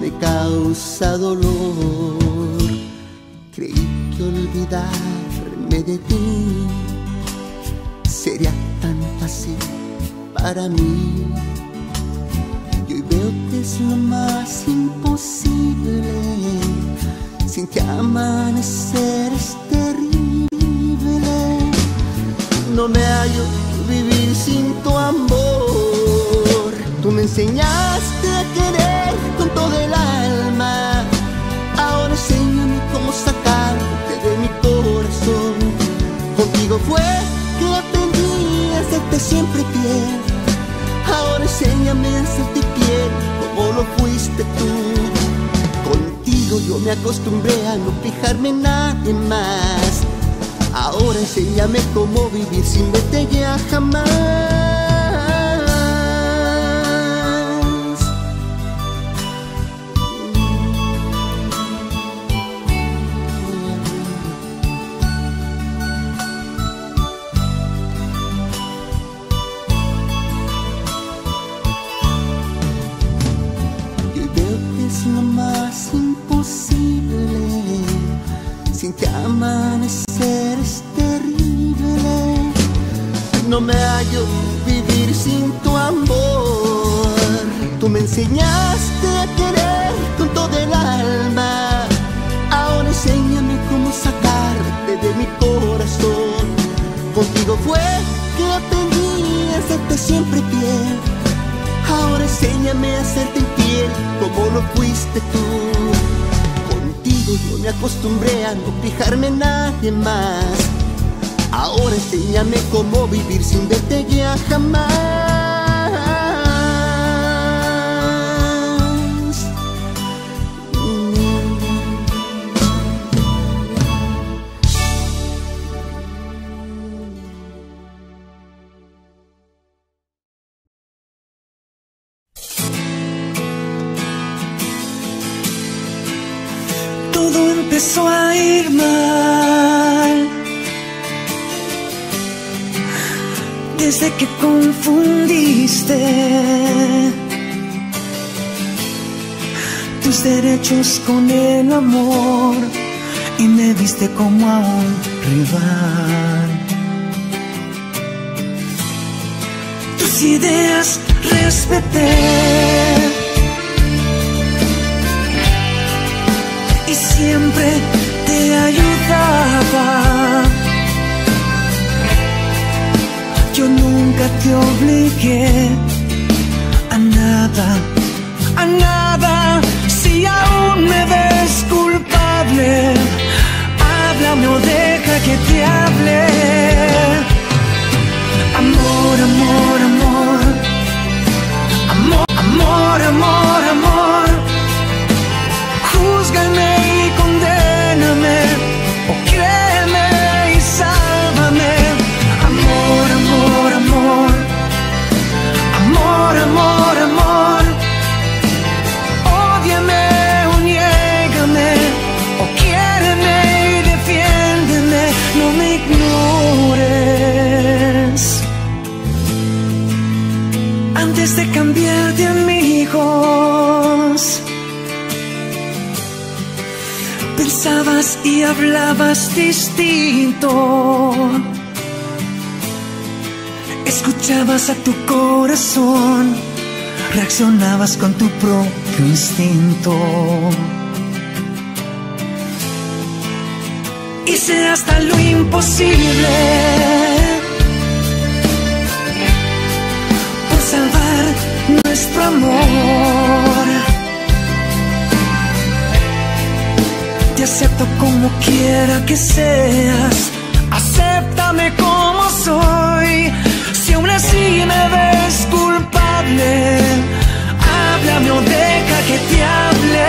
me causa dolor. Creí que olvidarme de ti sería tan fácil para mí, y hoy veo que es lo más imposible. Sin ti amanecer es terrible. No me hallo vivir sin tu amor. Tú me enseñaste a querer con todo el alma. Ahora enséñame cómo sacarte de mi corazón. Contigo fue que aprendí a hacerte siempre fiel. Ahora enséñame a hacerte fiel como lo fuiste tú. Contigo yo me acostumbré a no fijarme en nadie más. Ahora enséñame cómo vivir sin verte ya jamás. Es lo más imposible. Sin ti amanecer es terrible. No me hallo vivir sin tu amor. Tú me enseñaste a querer con todo el alma. Ahora enséñame cómo sacarte de mi corazón. Contigo fue que aprendí a hacerte siempre fiel. Ahora enséñame a hacerte infiel como lo fuiste tú. Contigo yo me acostumbré a no fijarme en nadie más. Ahora enséñame cómo vivir sin verte ya jamás. Todo empezó a ir mal desde que confundiste tus derechos con el amor y me viste como a un rival. Tus ideas respeté y siempre te ayudaba. Yo nunca te obligué a nada, a nada. Si aún me ves culpable, háblame o deja que te hable. Amor, amor, amor. Amor, amor, amor, amor. Júzgame y condéname, o créeme y sálvame. Amor, amor, amor. Amor, amor, amor. Ódiame o niégame, o quiéreme y defiéndeme. No me ignores antes de cambiar de amigos. Pensabas y hablabas distinto. Escuchabas a tu corazón, reaccionabas con tu propio instinto. Hice hasta lo imposible por salvar nuestro amor. Te acepto como quiera que seas, acéptame como soy. Si aún así me ves culpable, háblame o deja que te hable.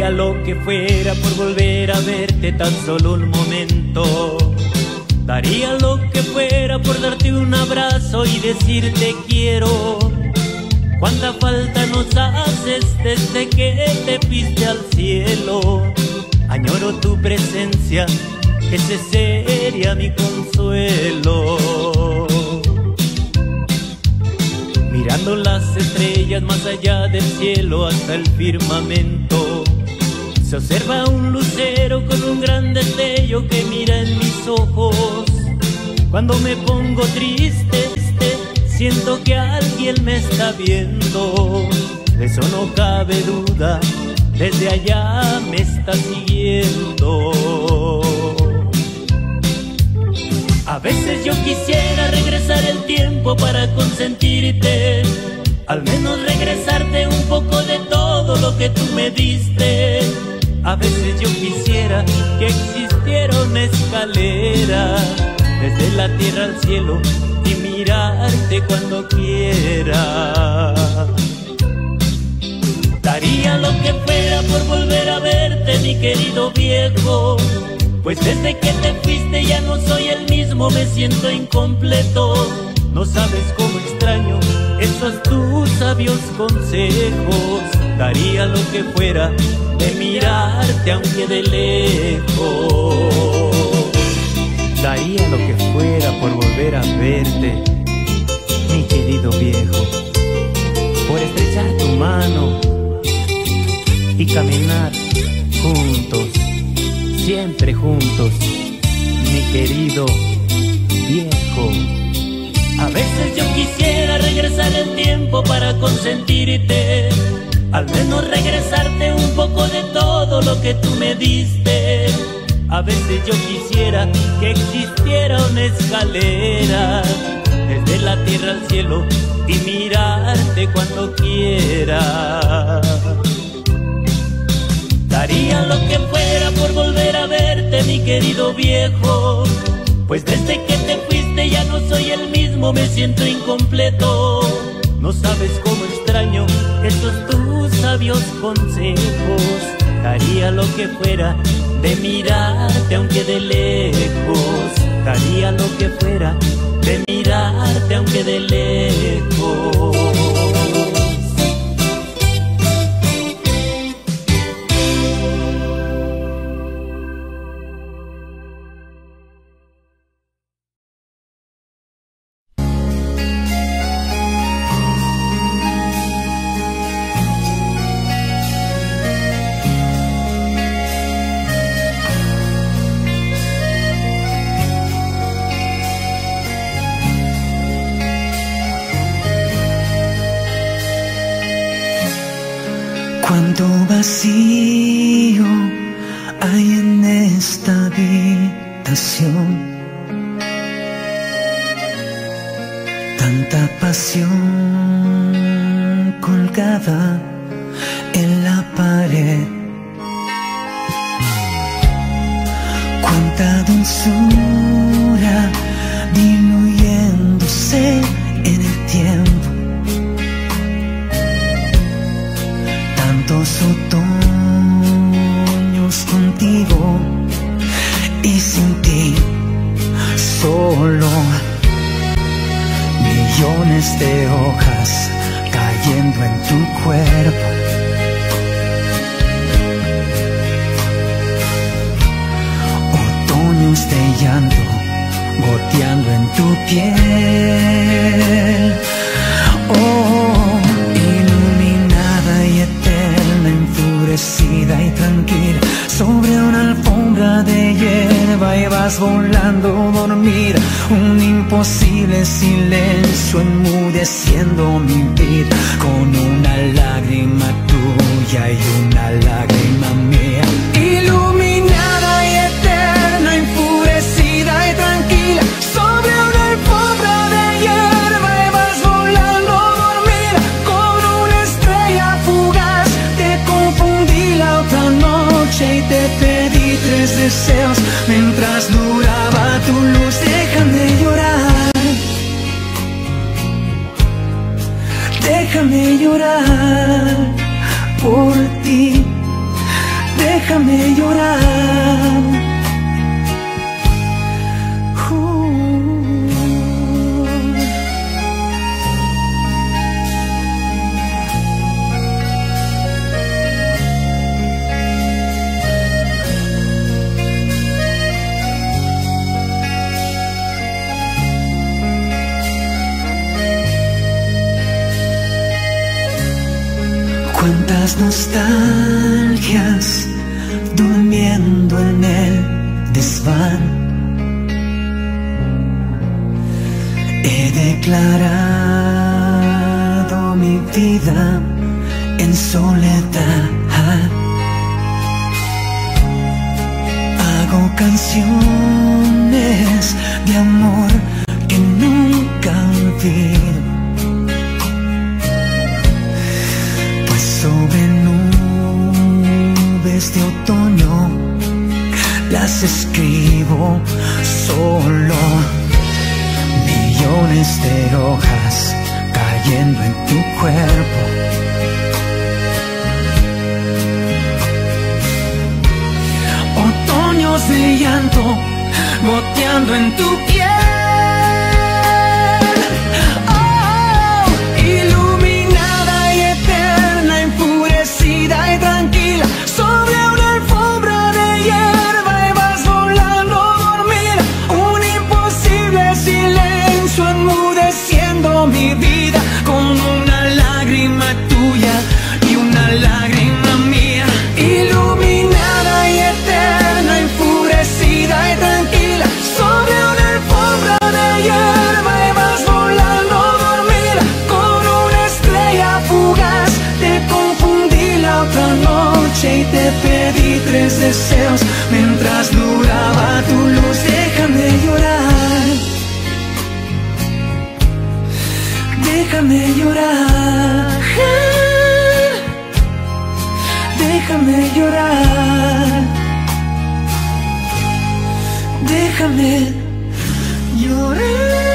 daría lo que fuera por volver a verte tan solo un momento. Daría lo que fuera por darte un abrazo y decirte quiero. Cuánta falta nos haces desde que te fuiste al cielo. Añoro tu presencia, ese sería mi consuelo. Mirando las estrellas más allá del cielo hasta el firmamento, se observa un lucero con un gran destello que mira en mis ojos. Cuando me pongo triste, siento que alguien me está viendo. De eso no cabe duda, desde allá me está siguiendo. A veces yo quisiera regresar el tiempo para consentirte, al menos regresarte un poco de todo lo que tú me diste. A veces yo quisiera que existiera una escalera desde la tierra al cielo y mirarte cuando quiera. Daría lo que fuera por volver a verte, mi querido viejo, pues desde que te fuiste ya no soy el mismo, me siento incompleto. No sabes cómo extraño esos tus sabios consejos. Daría lo que fuera de mirarte aunque de lejos. Daría lo que fuera por volver a verte, mi querido viejo, por estrechar tu mano y caminar juntos, siempre juntos, mi querido viejo. A veces yo quisiera regresar el tiempo para consentirte, al menos regresarte un poco de todo lo que tú me diste. A veces yo quisiera que existiera una escalera desde la tierra al cielo y mirarte cuando quiera. Daría lo que fuera por volver a verte, mi querido viejo, pues desde que te fuiste ya no soy el mismo, me siento incompleto. No sabes cómo extraño esos tus sabios consejos. Daría lo que fuera de mirarte aunque de lejos. Daría lo que fuera de mirarte aunque de lejos. Cuánto vacío hay en esta habitación, tanta pasión colgada en la pared, cuánta dulzura diluyéndose en el tiempo, tantos otoños contigo y sin ti solo, millones de hojas cayendo en tu cuerpo, otoños de llanto goteando en tu piel. Oh, y tranquila, sobre una alfombra de hierba y vas volando dormida, un imposible silencio enmudeciendo mi vida, con una lágrima tuya y una lágrima mía. Iluminada y eterna, enfurecida y tranquila, sobre una alfombra de hierba y vas volando dormida, con una estrella fugaz te confunde. La otra noche y te pedí tres deseos, mientras duraba tu luz, déjame llorar, déjame llorar por ti, Cuántas nostalgias durmiendo en el desván. He declarado mi vida en soledad. Hago canciones de amor que nunca olvido, pues sobre nubes de otoño las escribo solo. Millones de hojas cayendo en tu cuerpo. Otoños de llanto goteando en tu piel. Oh, iluminada y eterna, enfurecida y tranquila, sobre una alfombra de hierba y vas volando dormida. Un imposible silencio enmudeciendo mi vida con una lágrima tuya y una lágrima mía. Iluminada y eterna, enfurecida y tranquila, sobre una alfombra de hierba y vas volando dormida. Con una estrella fugaz te confundí la otra noche y te pedí tres deseos mientras duraba tu luz. Déjame llorar, déjame llorar, déjame llorar, déjame llorar.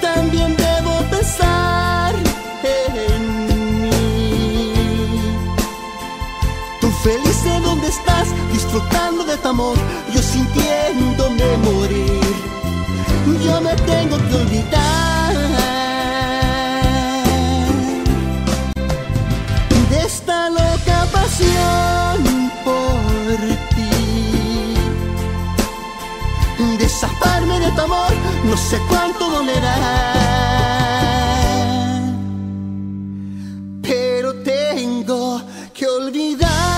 También debo pensar en yo me tengo que olvidar de esta loca pasión por ti. Desaparme de tu amor no sé cuánto dolerá, pero tengo que olvidar.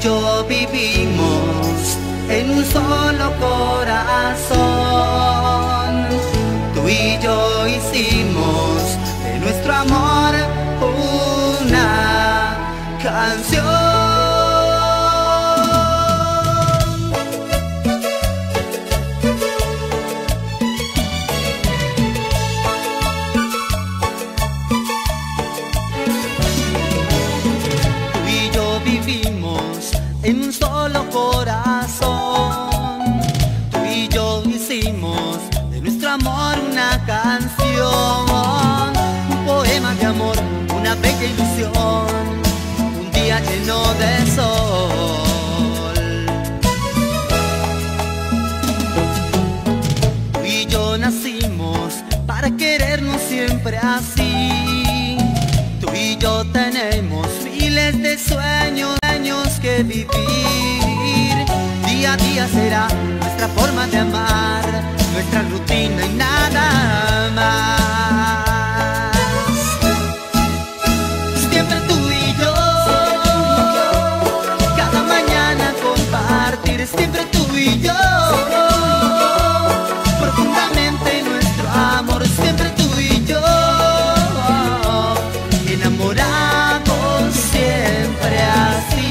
Yo vivimos en un solo corazón. Tú y yo hicimos de nuestro amor una canción. Tú y yo vivimos en un solo corazón, tú y yo hicimos de nuestro amor una canción, un poema de amor, una bella ilusión, un día lleno de sol. Tú y yo nacimos para querernos siempre así, tú y yo tenemos miles de sueños que vivir. Día a día será nuestra forma de amar, nuestra rutina y nada más. Siempre tú y yo, cada mañana compartir. Siempre tú y yo, profundamente nuestro amor. Siempre tú y yo, enamorados siempre así.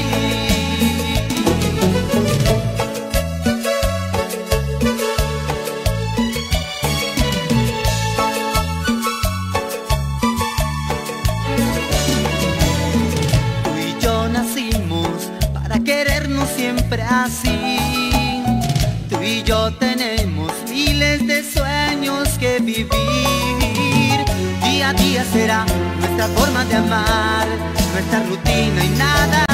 Siempre así, tú y yo tenemos miles de sueños que vivir. Día a día será nuestra forma de amar, nuestra rutina y nada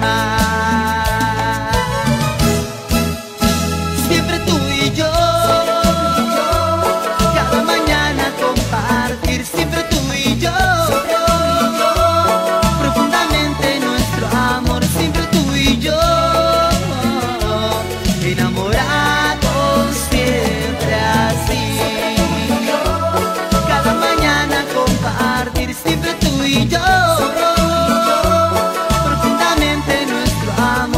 más. Siempre tú y yo, cada mañana compartir. Siempre tú y yo, profundamente nuestro amor. Siempre tú y yo, enamorados siempre así. Cada mañana compartir. Siempre tú y yo, profundamente nuestro amor.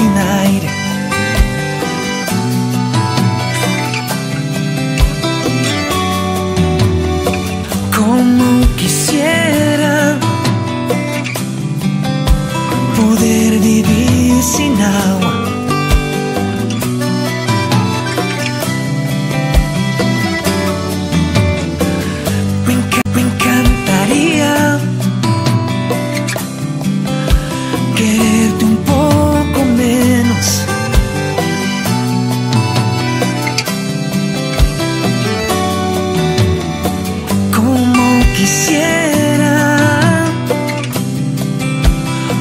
tonight. Como quisiera poder vivir sin agua,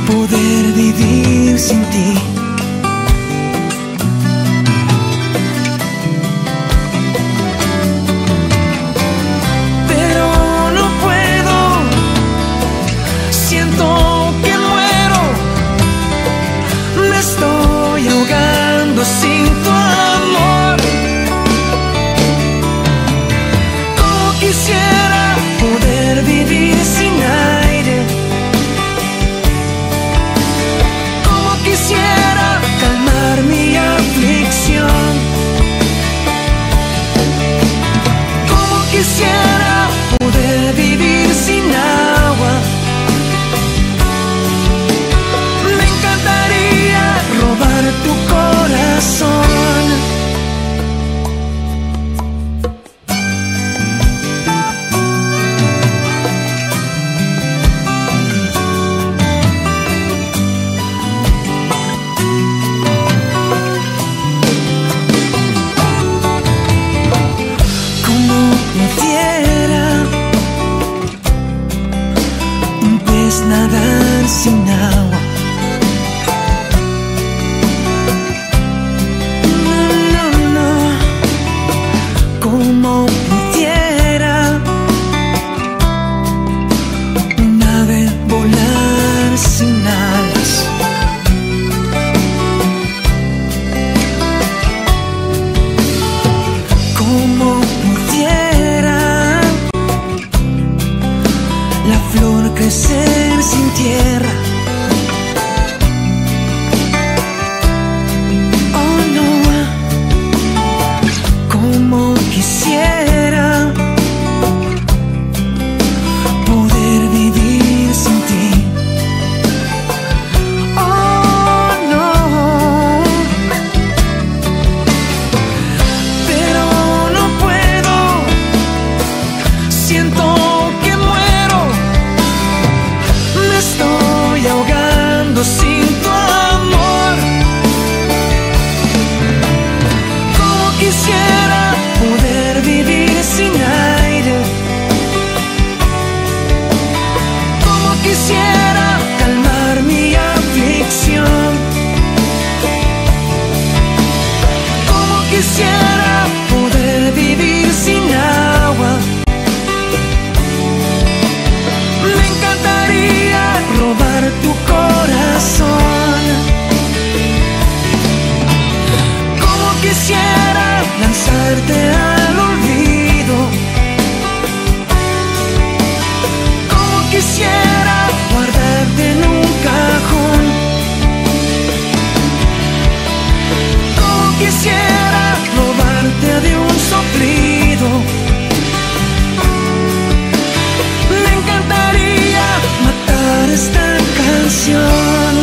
poder vivir sin ti. Pero no puedo, siento que muero, me estoy ahogando sin tu amor. Como quisiera poder vivir sin aire, quisiera calmar mi aflicción, como quisiera poder vivir sin agua. Me encantaría robar tu nadar sin agua. No, no, no. Como pudiera un ave volar sin alas, como pudiera la flor crecer sin tierra. Oh no, como quisiera poder vivir sin ti. Oh no, pero no puedo, siento sin tu amor. Como quisiera poder vivir sin aire, como quisiera calmar mi aflicción, como quisiera poder vivir sin agua. Me encantaría robar tu corazón. Como quisiera lanzarte al olvido, como quisiera guardarte en un cajón, como quisiera robarte de un soplido. Me encantaría matar esta canción.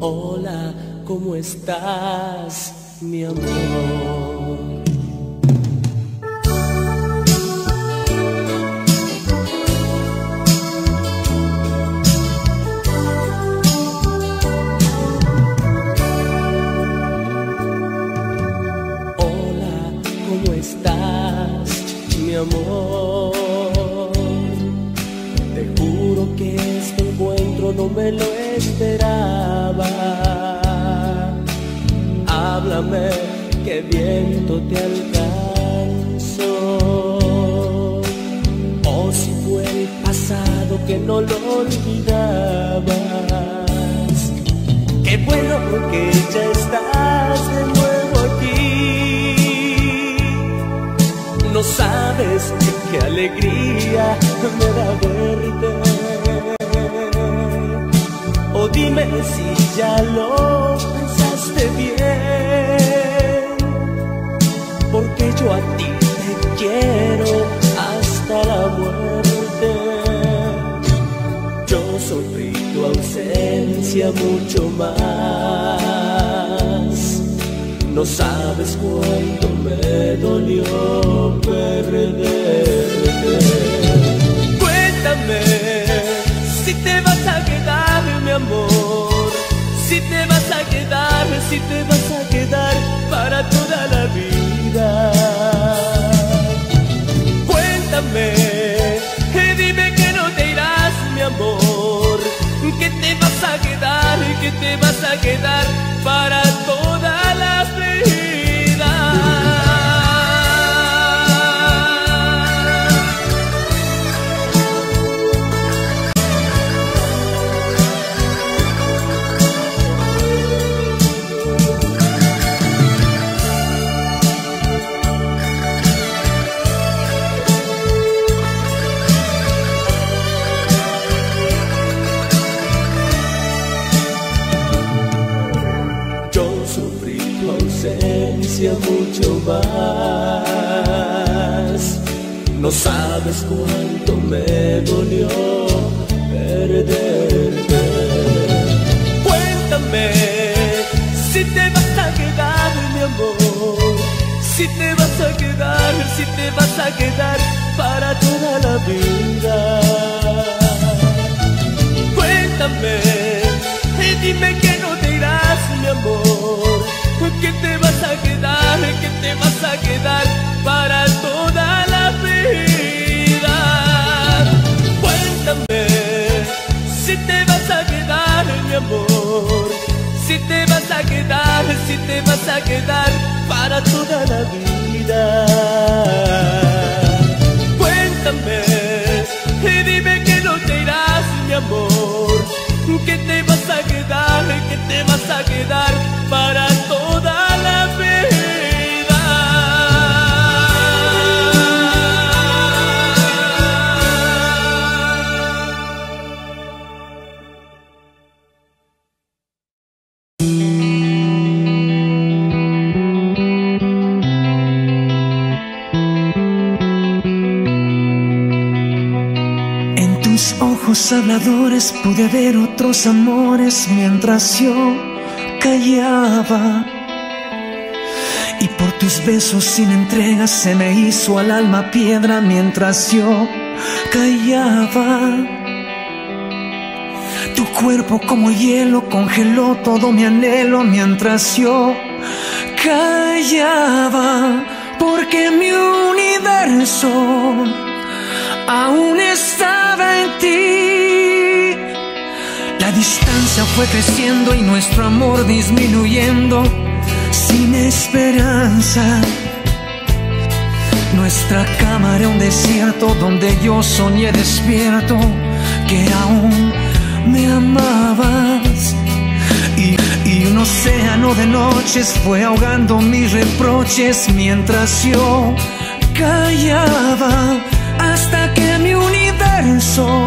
Hola, ¿cómo estás, mi amor? Hola, ¿cómo estás, mi amor? Te juro que este encuentro no me lo esperaba. Háblame que viento te alcanzó. O si fue el pasado que no lo olvidabas. Qué bueno que ya estás de nuevo aquí. No sabes qué alegría me da verte. O dime si ya lo pensaste bien, porque yo a ti te quiero hasta la muerte. Yo sufrí tu ausencia mucho más. No sabes cuánto me dolió perderte. Cuéntame si te vas a quedar, mi amor, si te vas a quedar, si te vas a quedar para toda la vida. Cuéntame, dime que no te irás, mi amor, que te vas a quedar, que te vas a quedar para toda la vida. Mucho más, no sabes cuánto me dolió perderte. Cuéntame si te vas a quedar, mi amor, si te vas a quedar, si te vas a quedar para toda la vida. Cuéntame y dime que no te irás, mi amor, que te vas a quedar, que te vas a quedar para toda la vida. Cuéntame si te vas a quedar, mi amor, si te vas a quedar, si te vas a quedar para toda la vida. Cuéntame y dime que no te irás, mi amor, que te vas a quedar, que te vas a quedar para toda la vida. En tus ojos habladores pude ver otros amores mientras yo callaba, y por tus besos sin entrega se me hizo al alma piedra mientras yo callaba. Tu cuerpo como hielo congeló todo mi anhelo mientras yo callaba, porque mi universo aún estaba en ti. La distancia fue creciendo y nuestro amor disminuyendo, sin esperanza. Nuestra cama era un desierto donde yo soñé despierto que aún me amabas. Y, y un océano de noches fue ahogando mis reproches mientras yo callaba, hasta que mi universo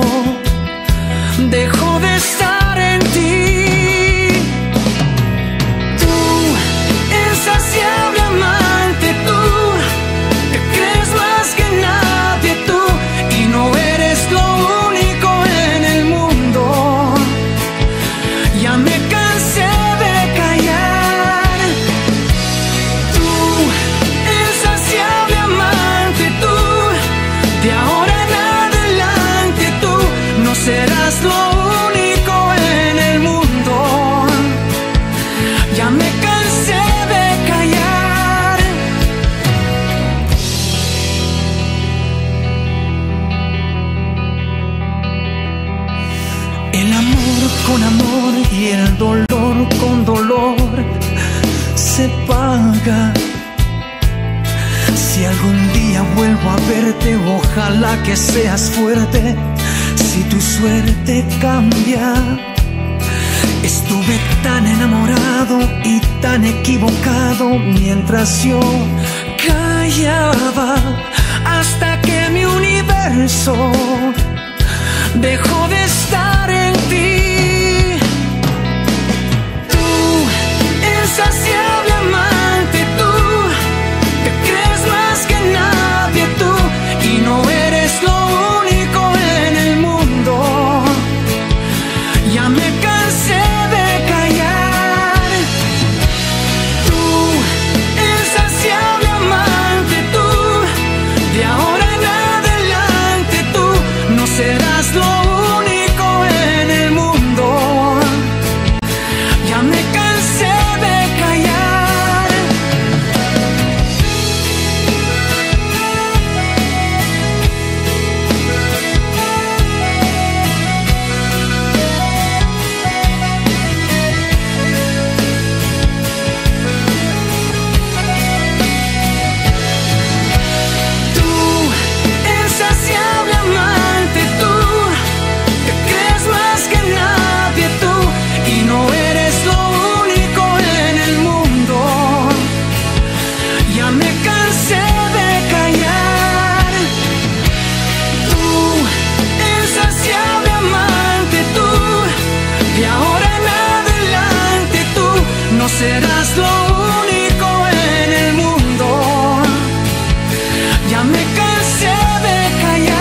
dejó de estar en ti. Tú, insaciable amante, tú, te crees más que nadie, tú, y no eres lo único en el mundo. Ya me cansé de callar. Tú, insaciable amante, tú, de ahora en adelante, tú, no serás lo se paga. Si algún día vuelvo a verte, ojalá que seas fuerte. Si tu suerte cambia. Estuve tan enamorado y tan equivocado mientras yo callaba, hasta que mi universo dejó de estar en ti. Tú, insaciable amante, tú, te crees más que nadie, tú, y no eres lo único en el mundo. Ya me cansé de callar. Tú, insaciable amante, tú, de ahora en adelante tú no serás lo único. Serás lo único en el mundo. Ya me cansé de callar.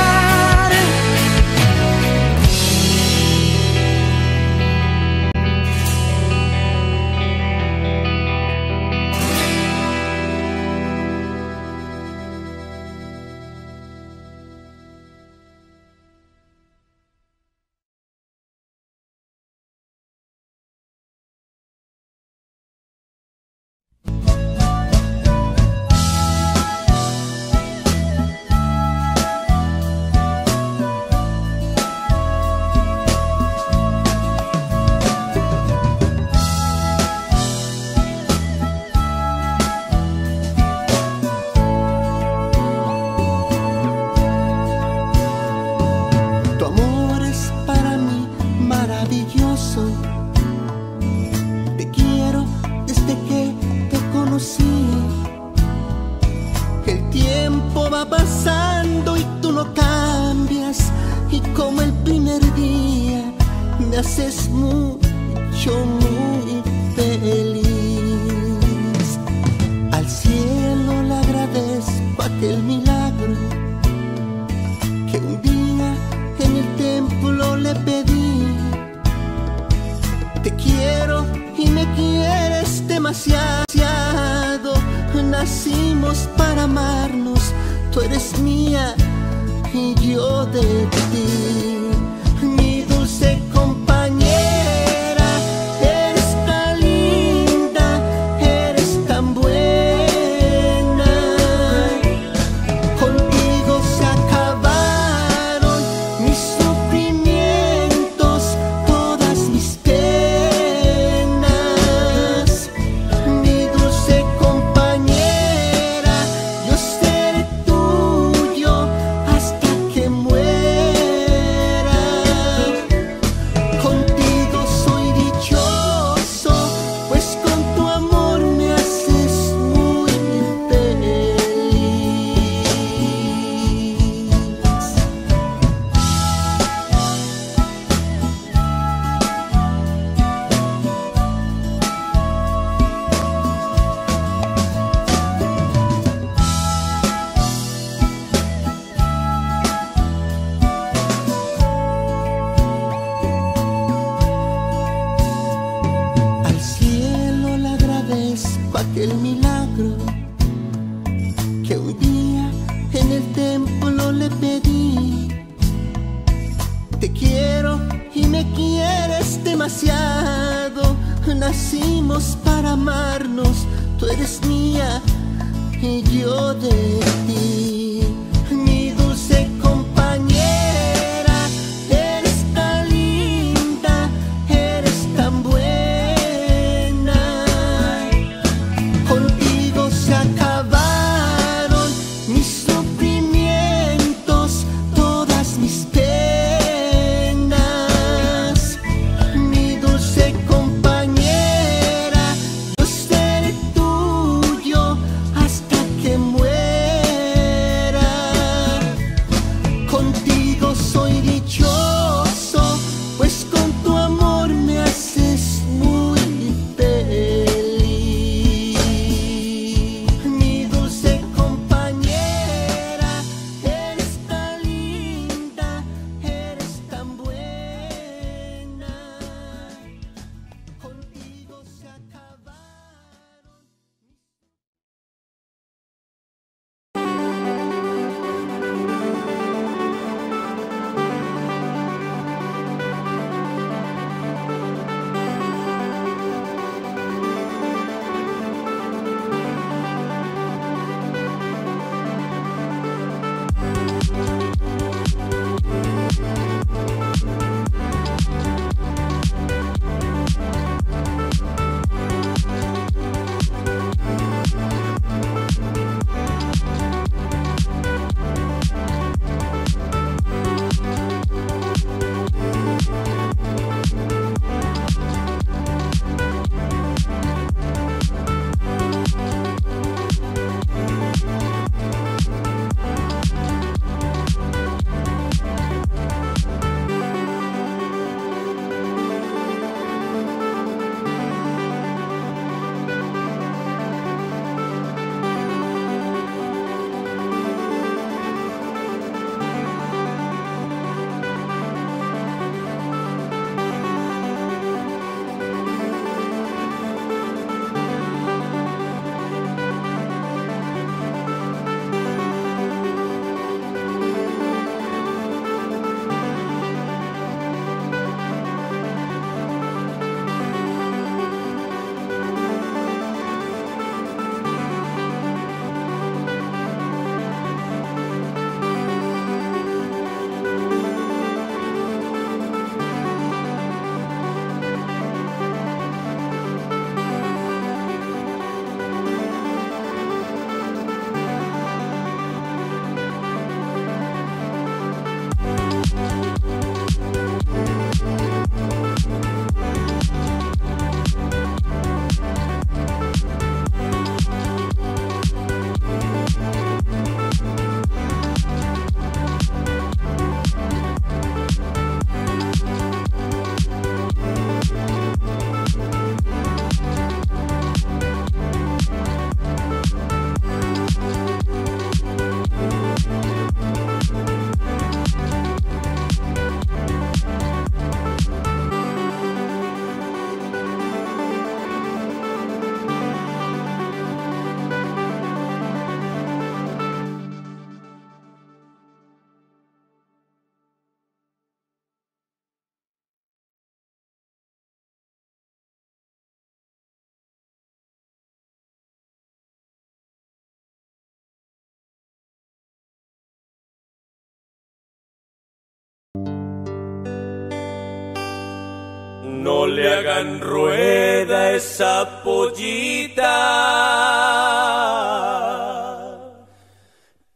No le hagan rueda a esa pollita,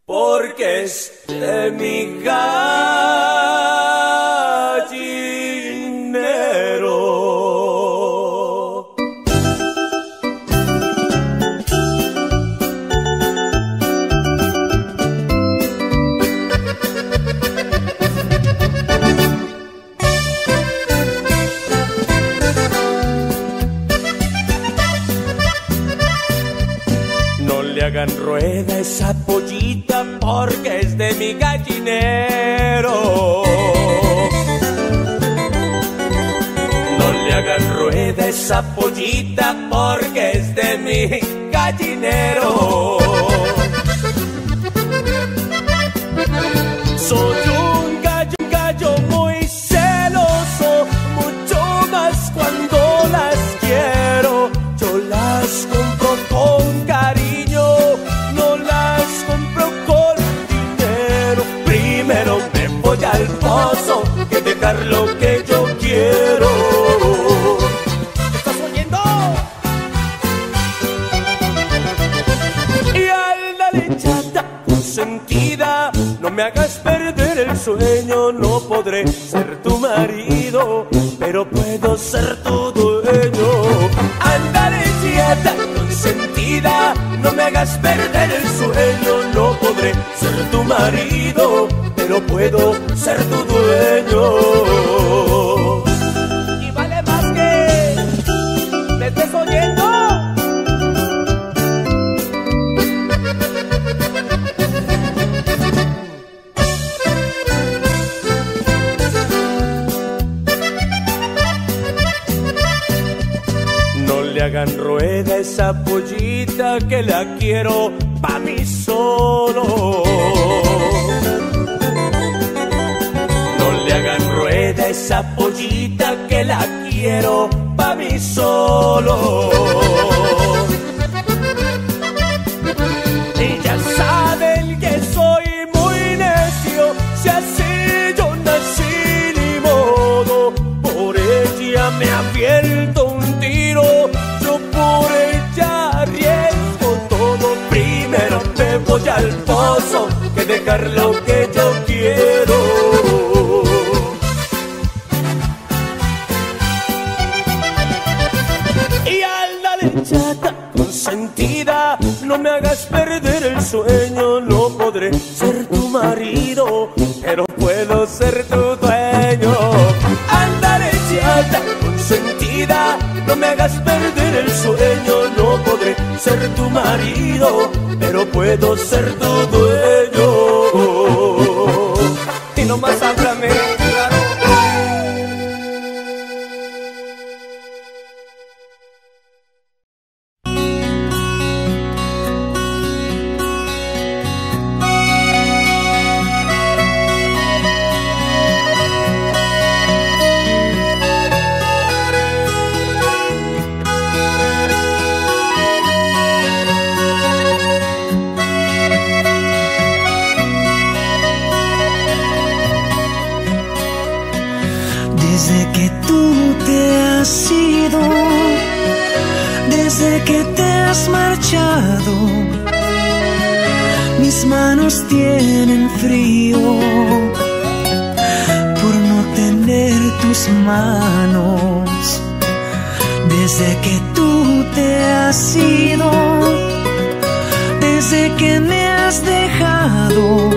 porque es de mi gallinero. No le hagan rueda a esa pollita, porque es de mi gallinero. No le hagan rueda a esa pollita, porque es de mi gallinero. Soy un gallo, un gallo muy celoso, mucho más cuando las quiero. Yo las compro con cariño, no las compro con dinero. Primero me voy al pozo que dejar lo que yo quiero. ¿Estás oyendo? Y a la lechata consentida, no me hagas perder el sueño. No podré ser tu marido, pero puedo ser tu dueño. Ándale, lechata consentida, no me hagas perder el sueño. No podré ser tu marido, pero puedo ser tu dueño. Y vale más que me estés oyendo. No le hagan rueda a esa pollita, que la quiero pa' mí solo. Rueda esa pollita, que la quiero pa' mí solo. Ellas saben que soy muy necio, si así yo nací ni modo. Por ella me aviento un tiro, yo por ella arriesgo todo. Primero me voy al pozo que dejar lo que yo quiero. Consentida, no me hagas perder el sueño. No podré ser tu marido, pero puedo ser tu dueño. Ándale, chata consentida, no me hagas perder el sueño. No podré ser tu marido, pero puedo ser tu dueño. Y nomás háblame. Mis manos tienen frío por no tener tus manos. Desde que tú te has ido, desde que me has dejado,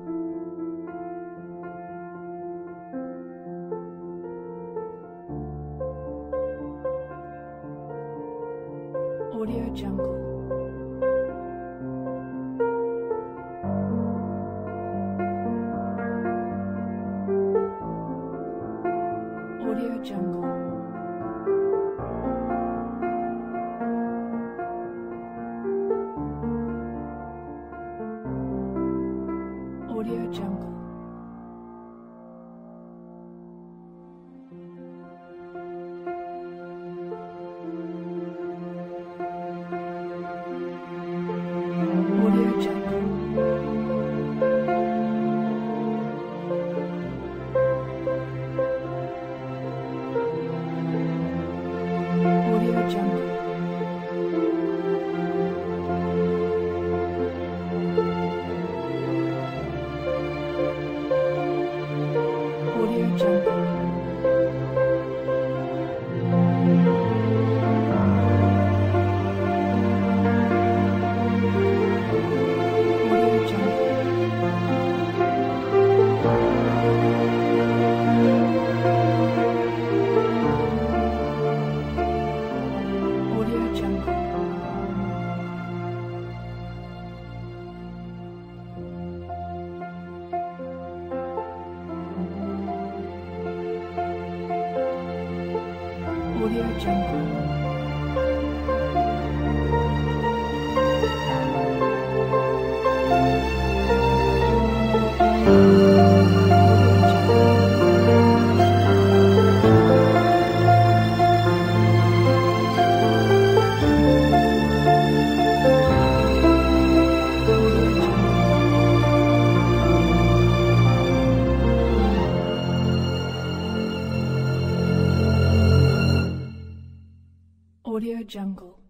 Audio Jungle. Audio Jungle. Audio Jungle. Audio Jungle. Audio Jungle.